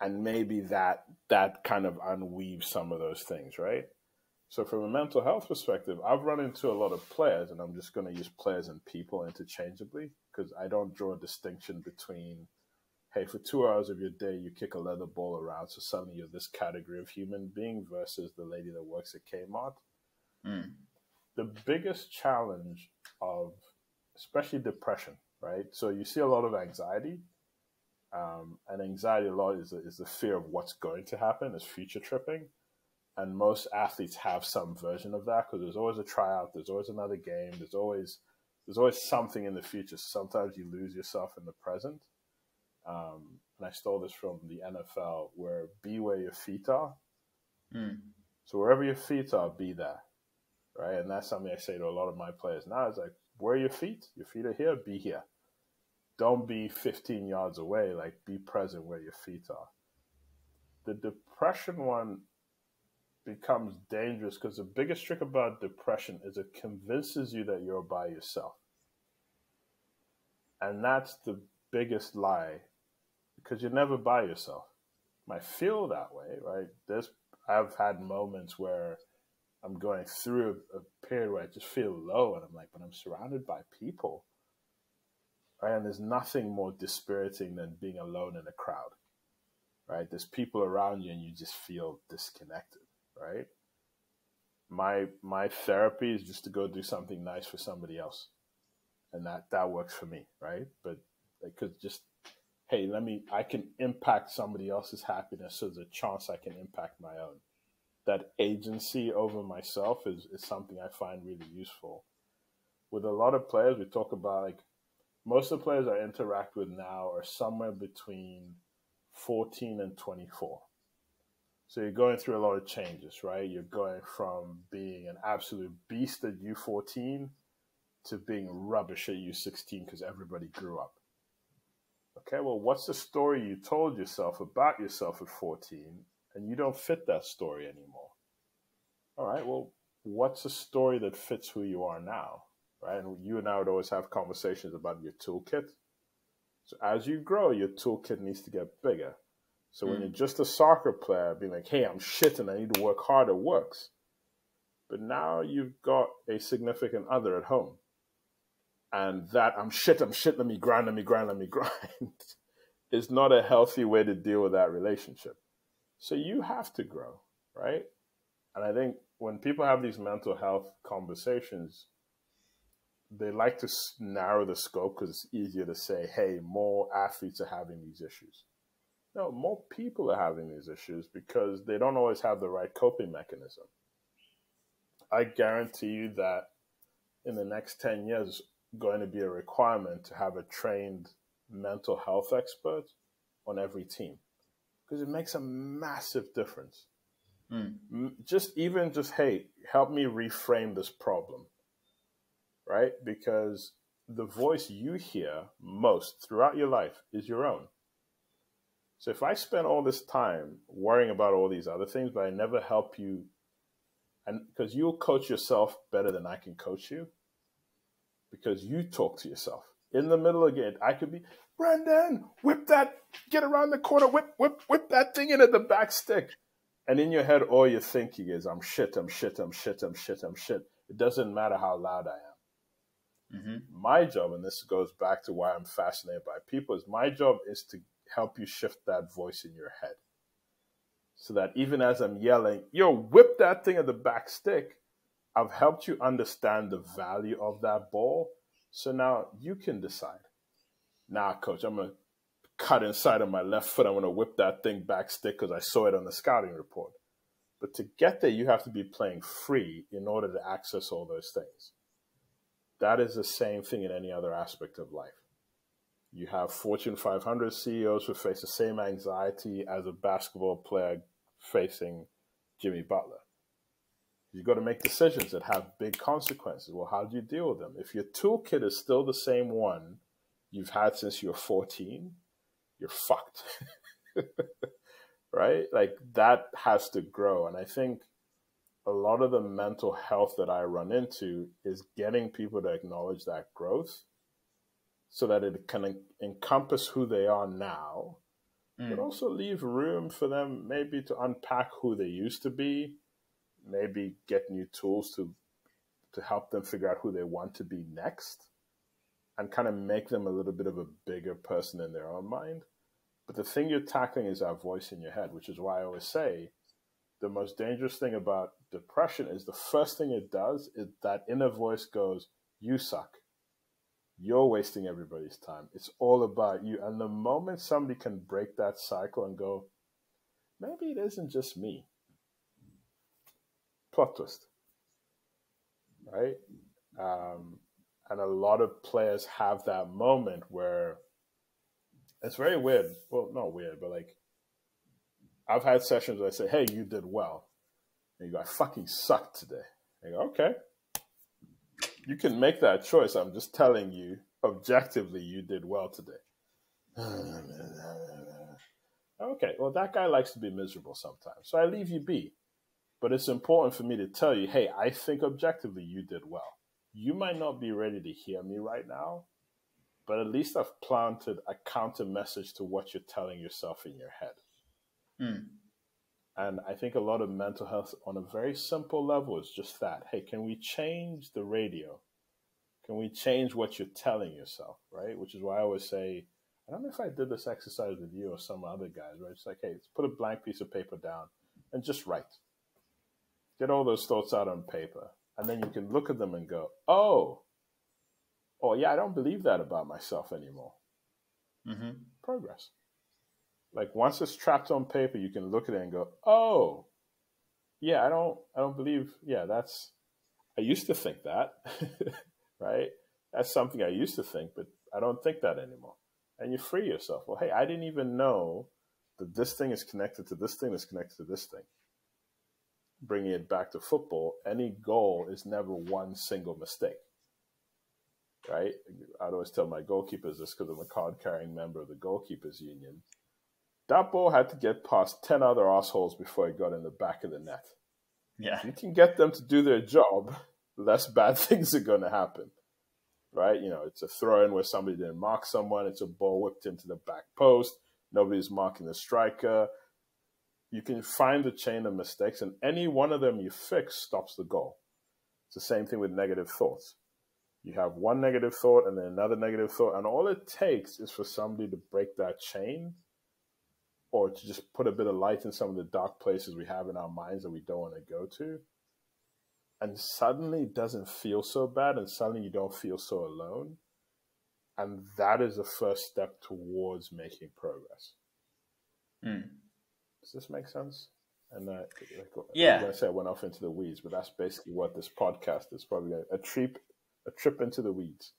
And maybe that that kind of unweaves some of those things, right? So from a mental health perspective, I've run into a lot of players, and I'm just going to use players and people interchangeably because I don't draw a distinction between, hey, for two hours of your day, you kick a leather ball around, so suddenly you're this category of human being versus the lady that works at Kmart. Mm. The biggest challenge of, especially depression, right? So you see a lot of anxiety, um, and anxiety a lot is, is the fear of what's going to happen, is future tripping. And most athletes have some version of that because there's always a tryout, there's always another game, there's always, there's always something in the future. Sometimes you lose yourself in the present. Um, and I stole this from the N F L, where be where your feet are. Mm. So wherever your feet are, be there, right? And that's something I say to a lot of my players now. It's like, where are your feet? Your feet are here, be here. Don't be fifteen yards away. Like, be present where your feet are. The depression one, becomes dangerous, because the biggest trick about depression is it convinces you that you're by yourself. And that's the biggest lie, because you're never by yourself. You might feel that way, right? There's, I've had moments where I'm going through a, a period where I just feel low, and I'm like, but I'm surrounded by people. Right? And there's nothing more dispiriting than being alone in a crowd, right? There's people around you and you just feel disconnected, right? My my therapy is just to go do something nice for somebody else. And that, that works for me, right? But it could just, hey, let me, I can impact somebody else's happiness, so there's a chance I can impact my own. That agency over myself is, is something I find really useful. With a lot of players, we talk about, like, most of the players I interact with now are somewhere between fourteen and twenty-four. So you're going through a lot of changes, right? You're going from being an absolute beast at U fourteen to being rubbish at U sixteen because everybody grew up. Okay, well, what's the story you told yourself about yourself at fourteen, and you don't fit that story anymore? All right, well, what's a story that fits who you are now? Right? And you and I would always have conversations about your toolkit. So as you grow, your toolkit needs to get bigger. So mm. when you're just a soccer player, being like, hey, I'm shit and I need to work harder, works. But now you've got a significant other at home. And that I'm shit, I'm shit, let me grind, let me grind, let me grind is not a healthy way to deal with that relationship. So you have to grow, right? And I think when people have these mental health conversations, they like to narrow the scope because it's easier to say, hey, more athletes are having these issues. No, more people are having these issues because they don't always have the right coping mechanism. I guarantee you that in the next ten years, going to be a requirement to have a trained mental health expert on every team, because it makes a massive difference. Mm. Just even just, hey, help me reframe this problem. Right? Because the voice you hear most throughout your life is your own. So if I spend all this time worrying about all these other things, but I never help you, and because you'll coach yourself better than I can coach you, because you talk to yourself. In the middle of it, I could be, Brendan, whip that, get around the corner, whip, whip, whip that thing in at the back stick. And in your head, all you're thinking is, I'm shit, I'm shit, I'm shit, I'm shit, I'm shit. It doesn't matter how loud I am. Mm-hmm. My job, and this goes back to why I'm fascinated by people, is my job is to help you shift that voice in your head, so that even as I'm yelling, yo, whip that thing at the back stick, I've helped you understand the value of that ball. So now you can decide, nah, coach, I'm going to cut inside of my left foot. I'm going to whip that thing back stick because I saw it on the scouting report. But to get there, you have to be playing free in order to access all those things. That is the same thing in any other aspect of life. You have Fortune five hundred C E Os who face the same anxiety as a basketball player facing Jimmy Butler. You've got to make decisions that have big consequences. Well, how do you deal with them? If your toolkit is still the same one you've had since you were fourteen, you're fucked, right? Like, that has to grow. And I think a lot of the mental health that I run into is getting people to acknowledge that growth so that it can en- encompass who they are now, mm. but also leave room for them maybe to unpack who they used to be, maybe get new tools to, to help them figure out who they want to be next, and kind of make them a little bit of a bigger person in their own mind. But the thing you're tackling is our voice in your head, which is why I always say, the most dangerous thing about depression is the first thing it does is that inner voice goes, you suck. You're wasting everybody's time. It's all about you. And the moment somebody can break that cycle and go, maybe it isn't just me. Plot twist, right? Um, and a lot of players have that moment where it's very weird. Well, not weird, but like, I've had sessions where I say, hey, you did well. And you go, I fucking sucked today. And you go, okay. You can make that choice. I'm just telling you, objectively, you did well today. Okay, well, that guy likes to be miserable sometimes. So I leave you be. But it's important for me to tell you, hey, I think objectively you did well. You might not be ready to hear me right now, but at least I've planted a counter message to what you're telling yourself in your head. Mm. And I think a lot of mental health on a very simple level is just that. Hey, can we change the radio? Can we change what you're telling yourself, right? Which is why I always say, I don't know if I did this exercise with you or some other guys, right? It's like, hey, let's put a blank piece of paper down and just write. Get all those thoughts out on paper. And then you can look at them and go, oh, oh yeah, I don't believe that about myself anymore. Mm-hmm. Progress. Like once it's trapped on paper, you can look at it and go, oh, yeah, I don't, I don't believe, yeah, that's, I used to think that, right? That's something I used to think, but I don't think that anymore. And you free yourself. Well, hey, I didn't even know that this thing is connected to this thing that's connected to this thing. Bringing it back to football, any goal is never one single mistake, right? I'd always tell my goalkeepers this because I'm a card-carrying member of the goalkeepers union. That ball had to get past ten other arseholes before it got in the back of the net. Yeah. If you can get them to do their job, less bad things are going to happen, right? You know, it's a throw-in where somebody didn't mark someone. It's a ball whipped into the back post. Nobody's marking the striker. You can find the chain of mistakes, and any one of them you fix stops the goal. It's the same thing with negative thoughts. You have one negative thought and then another negative thought, and all it takes is for somebody to break that chain, or to just put a bit of light in some of the dark places we have in our minds that we don't want to go to. And suddenly it doesn't feel so bad, and suddenly you don't feel so alone. And that is the first step towards making progress. Mm. Does this make sense? And uh, yeah. I was going to say I went off into the weeds, but that's basically what this podcast is probably, a, a trip, a trip into the weeds.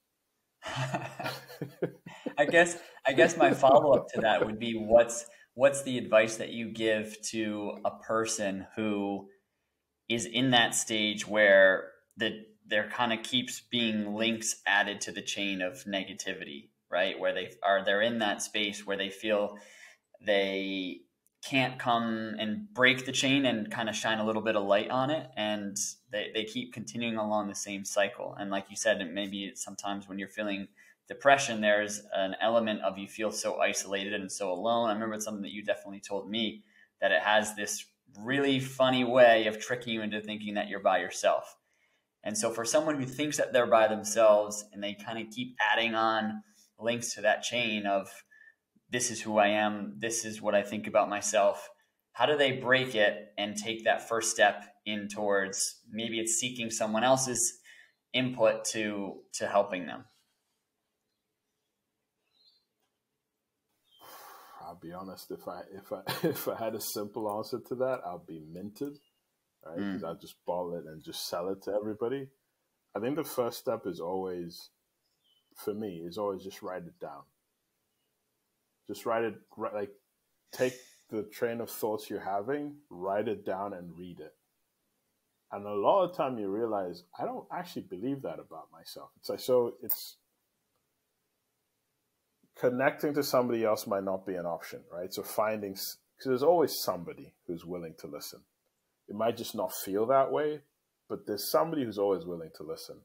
I guess, I guess my follow-up to that would be what's, what's the advice that you give to a person who is in that stage where the, there kind of keeps being links added to the chain of negativity, right? Where they are, they're in that space where they feel they can't come and break the chain and kind of shine a little bit of light on it. And they, they keep continuing along the same cycle. And like you said, it maybe sometimes when you're feeling depression, there's an element of you feel so isolated and so alone. I remember it's something that you definitely told me, that it has this really funny way of tricking you into thinking that you're by yourself. And so for someone who thinks that they're by themselves and they kind of keep adding on links to that chain of, this is who I am, this is what I think about myself, how do they break it and take that first step in towards, maybe it's seeking someone else's input to, to helping them? I'll be honest, if I, if I, if I had a simple answer to that, I'll be minted, right? Because mm. I'll just ball it and just sell it to everybody. I think the first step is always, for me, is always just write it down. Just write it, like take the train of thoughts you're having, write it down and read it. And a lot of time you realize, I don't actually believe that about myself. It's like, so it's connecting to somebody else might not be an option, right? So finding, because there's always somebody who's willing to listen. It might just not feel that way, but there's somebody who's always willing to listen.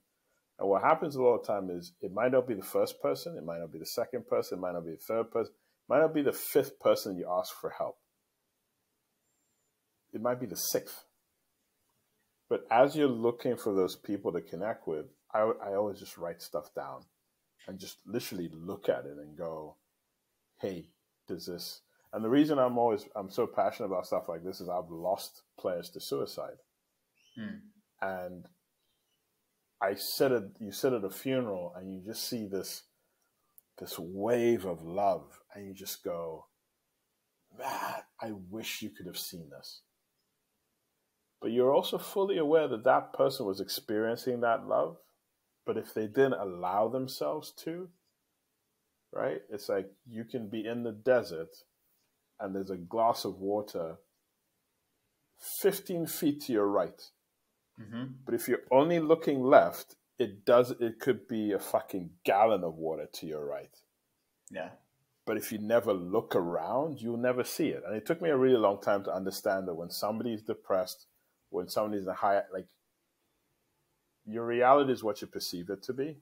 And what happens a lot of time is it might not be the first person, it might not be the second person, it might not be the third person, might not be the fifth person you ask for help. It might be the sixth. But as you're looking for those people to connect with, I, I always just write stuff down and just literally look at it and go, hey, does this... And the reason I'm always, I'm so passionate about stuff like this is I've lost players to suicide. Hmm. And I sit at, you sit at a funeral and you just see this, this wave of love, and you just go, man, I wish you could have seen this. But you're also fully aware that that person was experiencing that love. But if they didn't allow themselves to, right? It's like you can be in the desert and there's a glass of water fifteen feet to your right. Mm-hmm. But if you're only looking left, it does, it could be a fucking gallon of water to your right. Yeah. But if you never look around, you'll never see it. And it took me a really long time to understand that when somebody is depressed, when someone is a high, like, your reality is what you perceive it to be.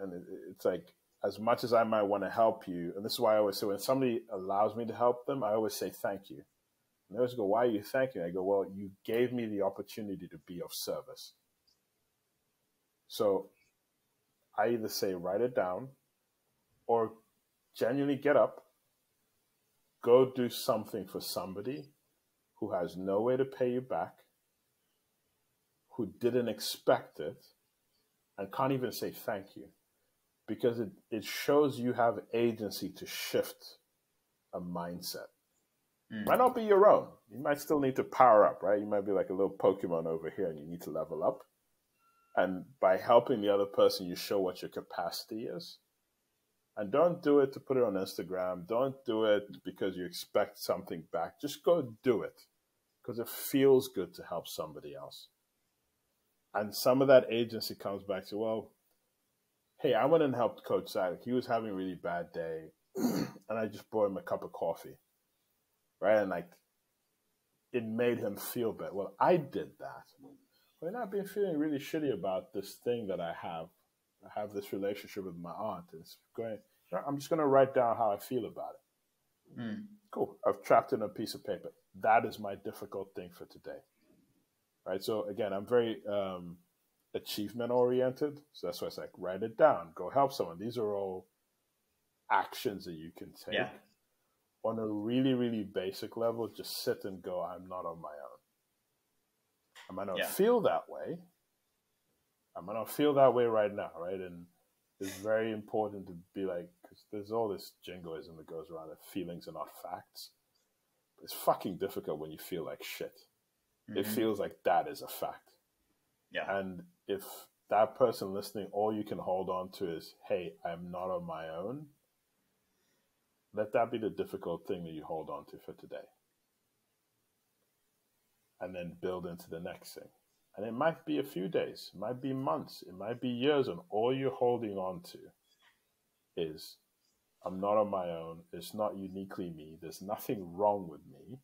And it, it's like, as much as I might want to help you, and this is why I always say, when somebody allows me to help them, I always say, thank you. And they always go, why are you thanking me? I go, well, you gave me the opportunity to be of service. So I either say, write it down, or genuinely get up, go do something for somebody who has no way to pay you back, who didn't expect it, and can't even say thank you. Because it, it shows you have agency to shift a mindset. Mm. Might not be your own. You might still need to power up, right? You might be like a little Pokemon over here and you need to level up. And by helping the other person, you show what your capacity is. And don't do it to put it on Instagram. Don't do it because you expect something back. Just go do it because it feels good to help somebody else. And some of that agency comes back to, well, hey, I went and helped Coach Zach. He was having a really bad day, and I just brought him a cup of coffee, right? And, like, it made him feel better. Well, I did that. Well, I've been feeling really shitty about this thing that I have. I have this relationship with my aunt. It's going, I'm just going to write down how I feel about it. Mm. Cool. I've trapped it in a piece of paper. That is my difficult thing for today, right? So, again, I'm very um, – achievement oriented. So that's why it's like, write it down, go help someone. These are all actions that you can take. Yeah. On a really, really basic level, just sit and go, I'm not on my own. I might not yeah. feel that way. I might not feel that way right now, right? And it's very important to be like, because there's all this jingoism that goes around that feelings are not facts. But it's fucking difficult when you feel like shit. Mm-hmm. It feels like that is a fact. Yeah. And if that person listening, all you can hold on to is, hey, I'm not on my own. Let that be the difficult thing that you hold on to for today. And then build into the next thing. And it might be a few days, it might be months, it might be years. And all you're holding on to is, I'm not on my own. It's not uniquely me. There's nothing wrong with me.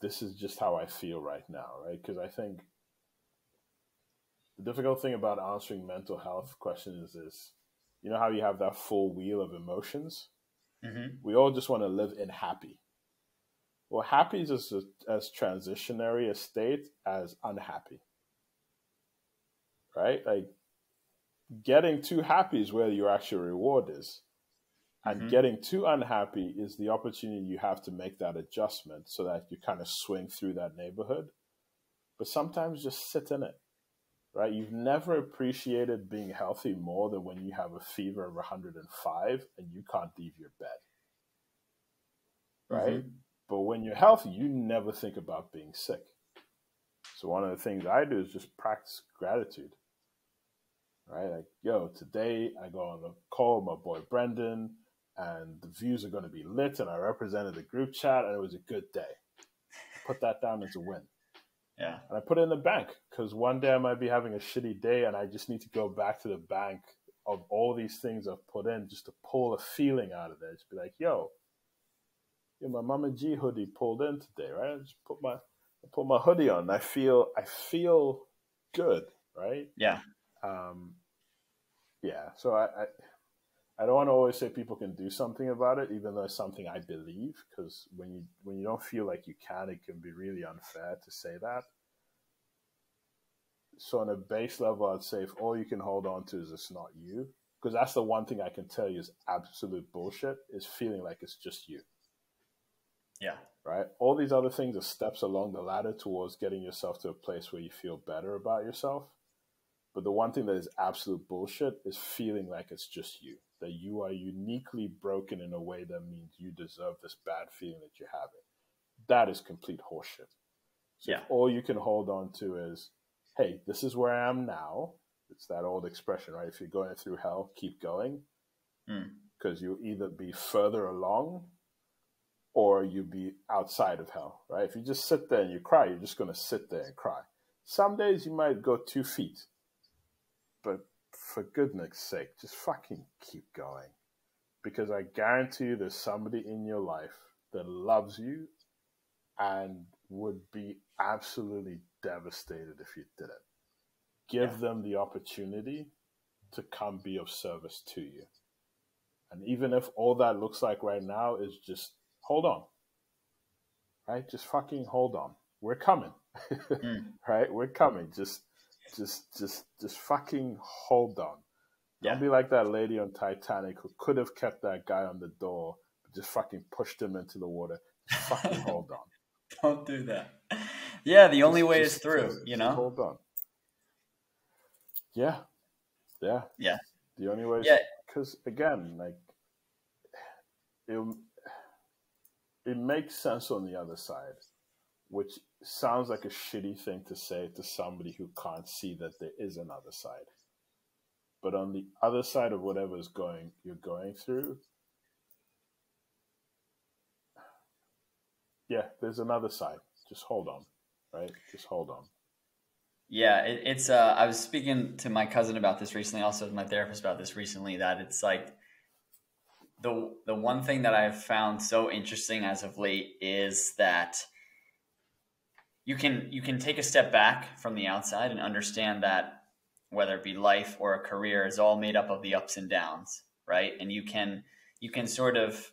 This is just how I feel right now, right? Because I think the difficult thing about answering mental health questions is, you know how you have that full wheel of emotions? Mm-hmm. We all just want to live in happy. Well, happy is as, as transitionary a state as unhappy, right? Like, getting too happy is where your actual reward is. And mm-hmm. getting too unhappy is the opportunity you have to make that adjustment so that you kind of swing through that neighborhood. But sometimes just sit in it. Right? You've never appreciated being healthy more than when you have a fever of one hundred and five and you can't leave your bed. Right? Mm-hmm. But when you're healthy, you never think about being sick. So one of the things I do is just practice gratitude. Right? Like, yo, today I go on the call with my boy Brendan and the views are going to be lit and I represented the group chat and it was a good day. Put that down as a win. Yeah. And I put it in the bank because one day I might be having a shitty day and I just need to go back to the bank of all these things I've put in just to pull a feeling out of there. Just be like, yo, yo, my Mama G hoodie pulled in today, right? I just put my I put my hoodie on. And I feel I feel good, right? Yeah. Um, yeah. So I, I I don't want to always say people can do something about it, even though it's something I believe, because when you when you don't feel like you can, it can be really unfair to say that. So on a base level, I'd say if all you can hold on to is it's not you, because that's the one thing I can tell you is absolute bullshit, is feeling like it's just you. Yeah. Right? All these other things are steps along the ladder towards getting yourself to a place where you feel better about yourself. But the one thing that is absolute bullshit is feeling like it's just you. That you are uniquely broken in a way that means you deserve this bad feeling that you have it. That is complete horseshit. So yeah. if all you can hold on to is, hey, this is where I am now. It's that old expression, right? If you're going through hell, keep going. Because mm. you'll either be further along or you'll be outside of hell, right? If you just sit there and you cry, you're just going to sit there and cry. Some days you might go two feet, but for goodness sake, just fucking keep going, because I guarantee you there's somebody in your life that loves you and would be absolutely devastated if you didn't. Give yeah. them the opportunity to come be of service to you. And even if all that looks like right now is just hold on, right? Just fucking hold on. We're coming, mm. right? We're coming. Just, just, just, just fucking hold on. Yeah. Don't be like that lady on Titanic who could have kept that guy on the door, but just fucking pushed him into the water. Just fucking hold on. Don't do that. Yeah, the only just, way just, is through, just, you know? Hold on. Yeah. Yeah. Yeah. The only way is yeah. because, again, like, it, it makes sense on the other side, which sounds like a shitty thing to say to somebody who can't see that there is another side. But on the other side of whatever is going, you're going through, yeah, there's another side. Just hold on, right? Just hold on. Yeah, it, it's. Uh, I was speaking to my cousin about this recently, also to my therapist about this recently, that it's like the the one thing that I've found so interesting as of late is that you can you can take a step back from the outside and understand that whether it be life or a career is all made up of the ups and downs, right? And you can you can sort of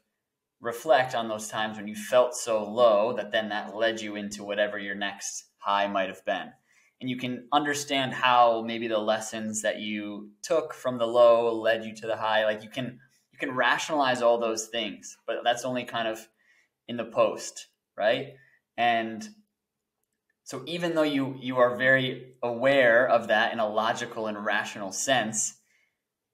reflect on those times when you felt so low that then that led you into whatever your next high might have been. And you can understand how maybe the lessons that you took from the low led you to the high. Like you can, you can rationalize all those things, but that's only kind of in the post, right? And so even though you, you are very aware of that in a logical and rational sense,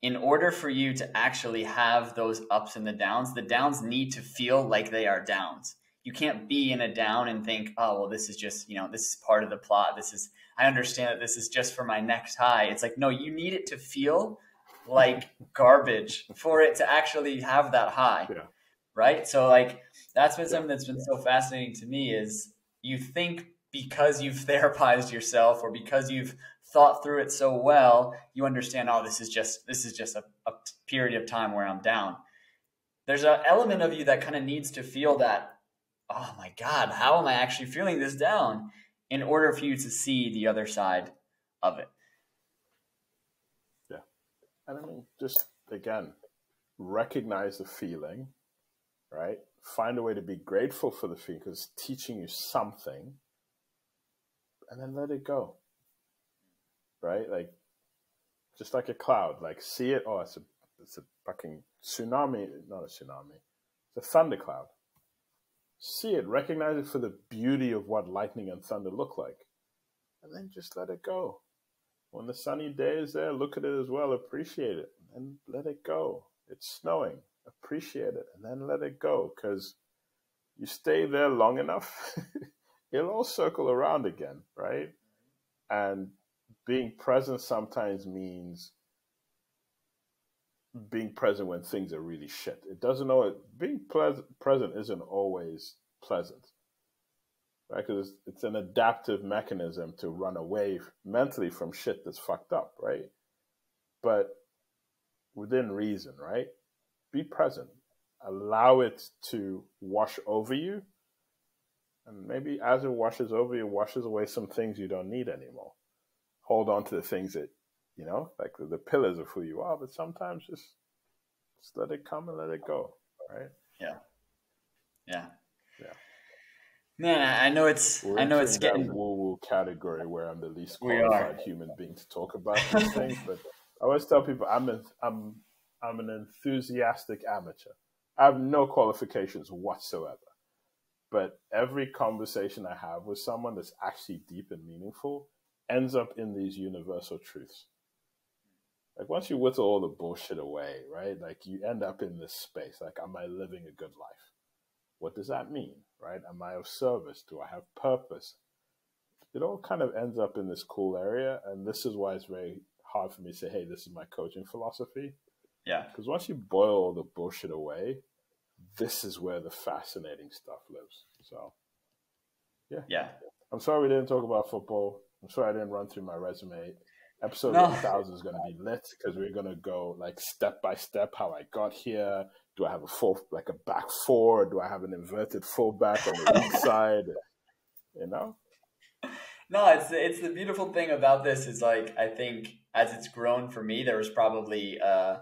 in order for you to actually have those ups and the downs, the downs need to feel like they are downs. You can't be in a down and think, oh, well, this is just, you know, this is part of the plot. This is, I understand that this is just for my next high. It's like, no, you need it to feel like garbage for it to actually have that high, yeah. right? So like, that's been yeah. something that's been yeah. so fascinating to me is you think because you've therapized yourself or because you've thought through it so well, you understand, oh, this is just, this is just a, a period of time where I'm down. There's an element of you that kind of needs to feel that, oh my God, how am I actually feeling this down in order for you to see the other side of it? Yeah. And I mean, just again, recognize the feeling, right? Find a way to be grateful for the feeling because it's teaching you something and then let it go, right? Like, just like a cloud, like see it, oh, it's a, it's a fucking tsunami, not a tsunami, it's a thundercloud. See it, recognize it for the beauty of what lightning and thunder look like, and then just let it go. When the sunny day is there, look at it as well, appreciate it, and let it go. It's snowing, appreciate it, and then let it go, because you stay there long enough, it'll all circle around again, right? And being present sometimes means being present when things are really shit. It doesn't always, being pleasant, present isn't always pleasant, right? Because it's, it's an adaptive mechanism to run away mentally from shit that's fucked up, right? But within reason, right? Be present. Allow it to wash over you. And maybe as it washes over you, washes away some things you don't need anymore. Hold on to the things that, you know, like the, the pillars of who you are, but sometimes just, just let it come and let it go, right? Yeah. Yeah. Yeah. Man, I know it's, We're I know it's getting... that woo-woo category where I'm the least qualified human being to talk about these things, but I always tell people I'm, a, I'm, I'm an enthusiastic amateur. I have no qualifications whatsoever, but every conversation I have with someone that's actually deep and meaningful ends up in these universal truths. Like once you whittle all the bullshit away, right? Like you end up in this space. Like, am I living a good life? What does that mean, right? Am I of service? Do I have purpose? It all kind of ends up in this cool area. And this is why it's very hard for me to say, hey, this is my coaching philosophy. Yeah. Because once you boil all the bullshit away, this is where the fascinating stuff lives. So yeah. Yeah. I'm sorry we didn't talk about football. I'm sorry I didn't run through my resume. Episode no. one thousand is going to be lit because we're going to go like step by step how I got here. Do I have a four, like a back four? Or do I have an inverted fullback on the right side? you know? No, it's it's the beautiful thing about this is, like, I think as it's grown for me, there was probably uh,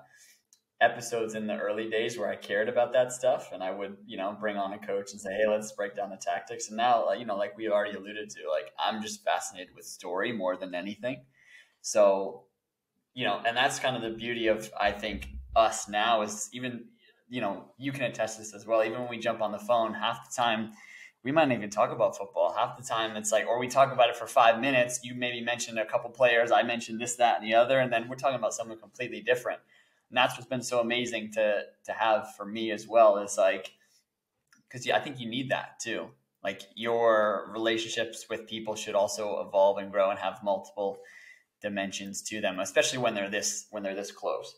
episodes in the early days where I cared about that stuff, and I would, you know, bring on a coach and say, hey, let's break down the tactics. And now, you know, like we already alluded to, like, I'm just fascinated with story more than anything. So, you know, and that's kind of the beauty of, I think, us now is even, you know, you can attest to this as well. Even when we jump on the phone, half the time we might not even talk about football. Half the time it's like, or we talk about it for five minutes. You maybe mentioned a couple players. I mentioned this, that, and the other. And then we're talking about something completely different. And that's what's been so amazing to to have for me as well. Is like, because yeah, I think you need that too. Like, your relationships with people should also evolve and grow and have multiple dimensions to them, especially when they're this when they're this close.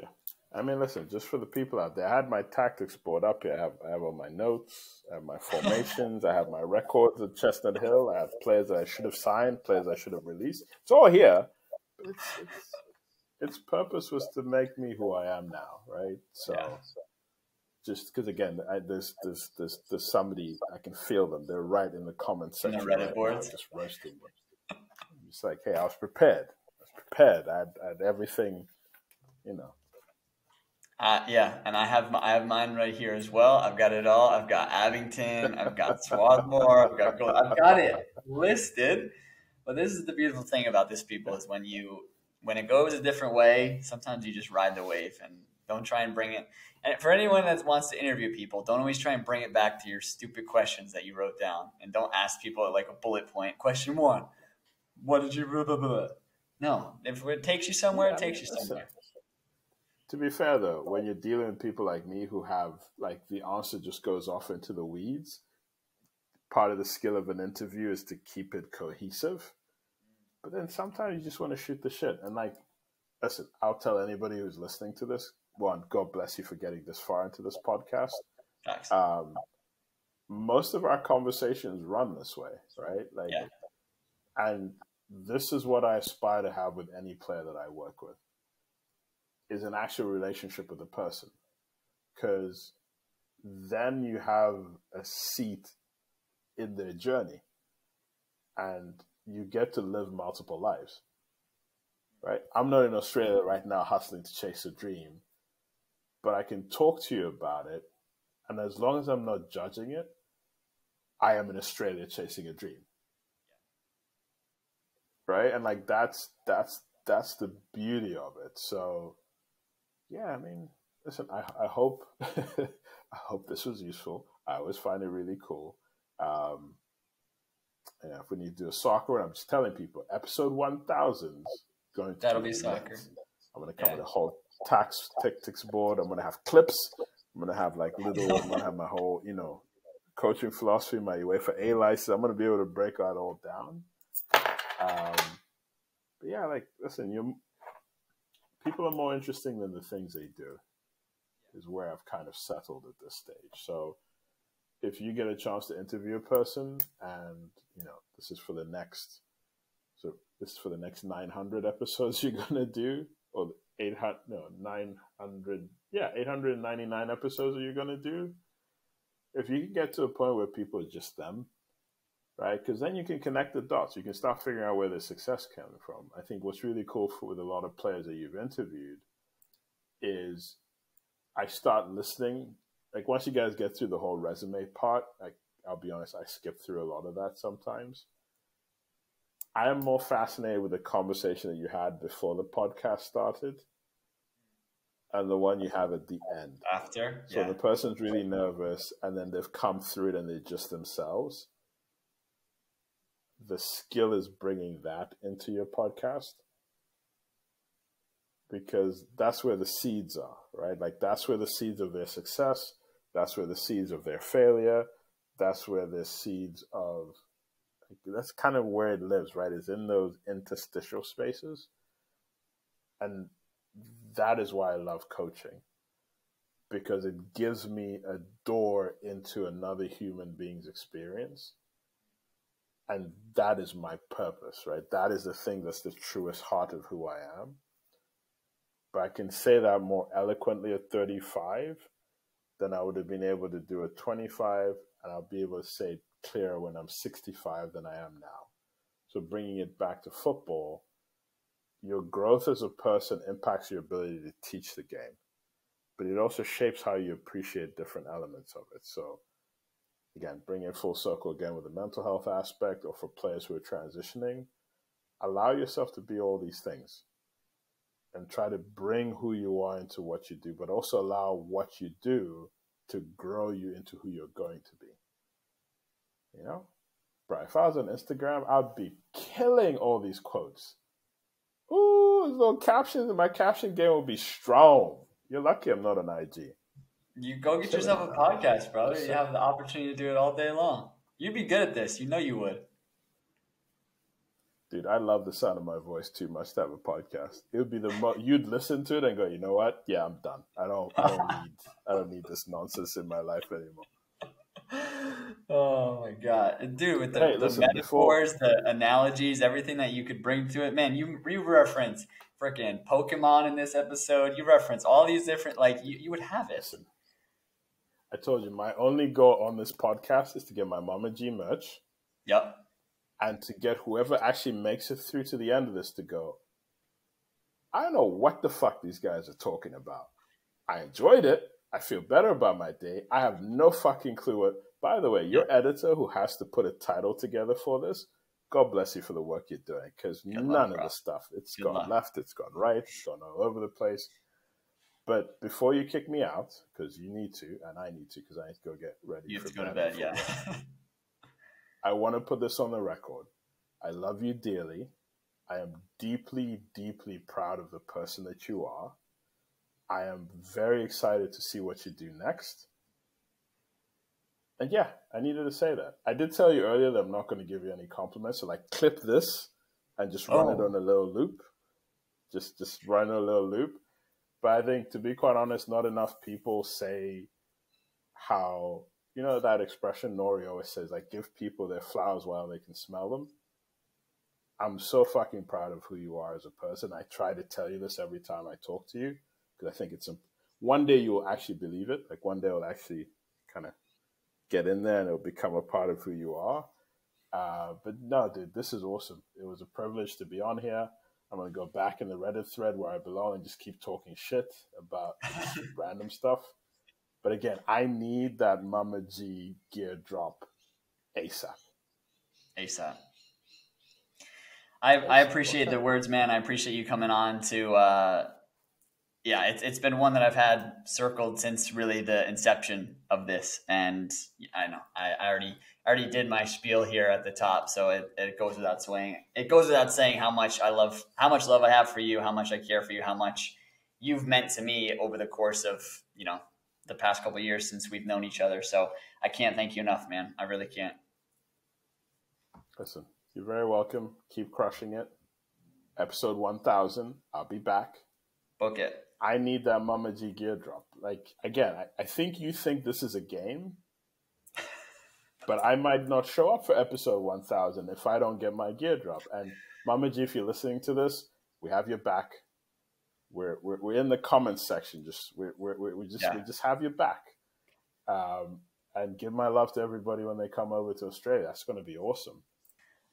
Yeah, I mean, listen, just for the people out there, I had my tactics board up here. I have, I have all my notes, I have my formations, I have my records at Chestnut Hill, I have players that I should have signed, players I should have released. It's all here. It's, it's, its purpose was to make me who I am now, right? So, yeah. so just because again, I, there's there's there's there's somebody, I can feel them. They're right in the comment section. The Reddit right boards, now, just roasting them. It's like, hey, I was prepared. I was prepared. I had, I had everything, you know. Uh, yeah, and I have my, I have mine right here as well. I've got it all. I've got Abington. I've got Swarthmore. I've got I've got it listed. But this is the beautiful thing about this, people, is when you when it goes a different way, sometimes you just ride the wave and don't try and bring it. And for anyone that wants to interview people, don't always try and bring it back to your stupid questions that you wrote down, and don't ask people like a bullet point question one. What did you blah, blah, blah. No, if it takes you somewhere, yeah, it takes I mean, you somewhere. To be fair, though, when you're dealing with people like me who have, like, the answer just goes off into the weeds, part of the skill of an interview is to keep it cohesive. But then sometimes you just want to shoot the shit. And, like, listen, I'll tell anybody who's listening to this, one, God bless you for getting this far into this podcast. Nice. Um, most of our conversations run this way, right? Like, yeah. And this is what I aspire to have with any player that I work with, is an actual relationship with the person, because then you have a seat in their journey and you get to live multiple lives, right? I'm not in Australia right now hustling to chase a dream, but I can talk to you about it. And as long as I'm not judging it, I am in Australia chasing a dream. Right. And like, that's, that's, that's the beauty of it. So yeah, I mean, listen, I, I hope, I hope this was useful. I always find it really cool. Um, yeah, if we need to do a soccer, and I'm just telling people, episode one thousand, going to that'll be soccer. I'm going to cover yeah. the whole tax tactics board. I'm going to have clips. I'm going to have like little, I'm going to have my whole, you know, coaching philosophy, my UEFA A license. I'm going to be able to break it all down. Um, but yeah, like, listen, you people are more interesting than the things they do is where I've kind of settled at this stage. So if you get a chance to interview a person and, you know, this is for the next, so this is for the next nine hundred episodes you're going to do, or eight hundred, no, nine hundred, yeah, eight hundred ninety-nine episodes are you going to do? If you can get to a point where people are just them, right? Because then you can connect the dots. You can start figuring out where the success came from. I think what's really cool for, with a lot of players that you've interviewed is I start listening. Like, once you guys get through the whole resume part, like, I'll be honest, I skip through a lot of that sometimes. I am more fascinated with the conversation that you had before the podcast started and the one you have at the end. After, So yeah. the person's really nervous and then they've come through it and they're just themselves. The skill is bringing that into your podcast, because that's where the seeds are, right? Like, that's where the seeds of their success, that's where the seeds of their failure, that's where the seeds of, like, that's kind of where it lives, right? Is in those interstitial spaces. And that is why I love coaching, because it gives me a door into another human being's experience. And that is my purpose, right? That is the thing that's the truest heart of who I am. But I can say that more eloquently at thirty-five than I would have been able to do at twenty-five. And I'll be able to say clearer when I'm sixty-five than I am now. So bringing it back to football, your growth as a person impacts your ability to teach the game, but it also shapes how you appreciate different elements of it. So again, bring it full circle again with the mental health aspect, or for players who are transitioning, allow yourself to be all these things and try to bring who you are into what you do, but also allow what you do to grow you into who you're going to be. You know, right? If I was on Instagram, I'd be killing all these quotes. Ooh, those little captions, and my caption game would be strong. You're lucky I'm not on I G. You go get yourself a podcast, brother. You have the opportunity to do it all day long. You'd be good at this. You know you would. Dude, I love the sound of my voice too much to have a podcast. It would be the mo- you'd listen to it and go, you know what? Yeah, I'm done. I don't, I don't need, I don't need this nonsense in my life anymore. Oh my God, dude! With the, hey, listen, the metaphors, before... the analogies, everything that you could bring to it, man. You you reference freaking Pokemon in this episode. You reference all these different, like you, you would have it. Listen, I told you, my only goal on this podcast is to get my Mama G merch. Yep. And to get whoever actually makes it through to the end of this to go, I don't know what the fuck these guys are talking about. I enjoyed it. I feel better about my day. I have no fucking clue what. By the way, your editor who has to put a title together for this, God bless you for the work you're doing, because none luck, of the stuff, it's Good gone luck. left, it's gone right, it's gone all over the place. But before you kick me out, because you need to, and I need to, because I need to go get ready you for bed. You have to go to bed, yeah. I want to put this on the record. I love you dearly. I am deeply, deeply proud of the person that you are. I am very excited to see what you do next. And yeah, I needed to say that. I did tell you earlier that I'm not going to give you any compliments. So like clip this and just run oh. it on a little loop. Just, just run a little loop. But I think, to be quite honest, not enough people say how... You know that expression Nori always says, like, give people their flowers while they can smell them? I'm so fucking proud of who you are as a person. I try to tell you this every time I talk to you, because I think it's... Imp- one day you will actually believe it. Like, one day it'll actually kind of get in there and it'll become a part of who you are. Uh, but no, dude, this is awesome. It was a privilege to be on here. I'm going to go back in the Reddit thread where I belong and just keep talking shit about random stuff. But again, I need that Mama G gear drop ASAP. ASAP. I, I appreciate the words, man. I appreciate you coming on to, uh, yeah, it's, it's been one that I've had circled since really the inception of this. And I know I, I already, I already did my spiel here at the top. So it, it goes without saying, it goes without saying how much I love, how much love I have for you, how much I care for you, how much you've meant to me over the course of, you know, the past couple of years since we've known each other. So I can't thank you enough, man. I really can't. Listen, you're very welcome. Keep crushing it. Episode one thousand, I'll be back. Book it. I need that Mama G gear drop. Like, again, I, I think you think this is a game, but I might not show up for episode one thousand if I don't get my gear drop. And Mama G, if you're listening to this, we have your back. We're, we're we're in the comments section. Just we we we just yeah. we just have your back, um, and give my love to everybody when they come over to Australia. That's going to be awesome.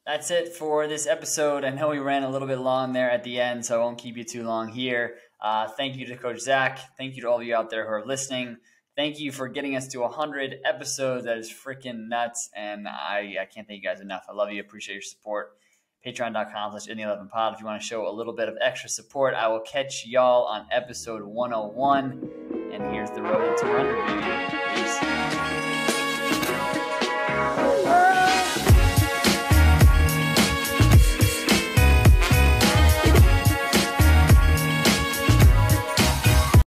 That's it for this episode. I know we ran a little bit long there at the end, so I won't keep you too long here. Uh, thank you to Coach Zach. Thank you to all of you out there who are listening. Thank you for getting us to one hundred episodes. That is freaking nuts, and I I can't thank you guys enough. I love you. Appreciate your support. patreon dot com slash in the eleven pod if you want to show a little bit of extra support. I will catch y'all on episode one oh one, and here's the road to one hundred, baby.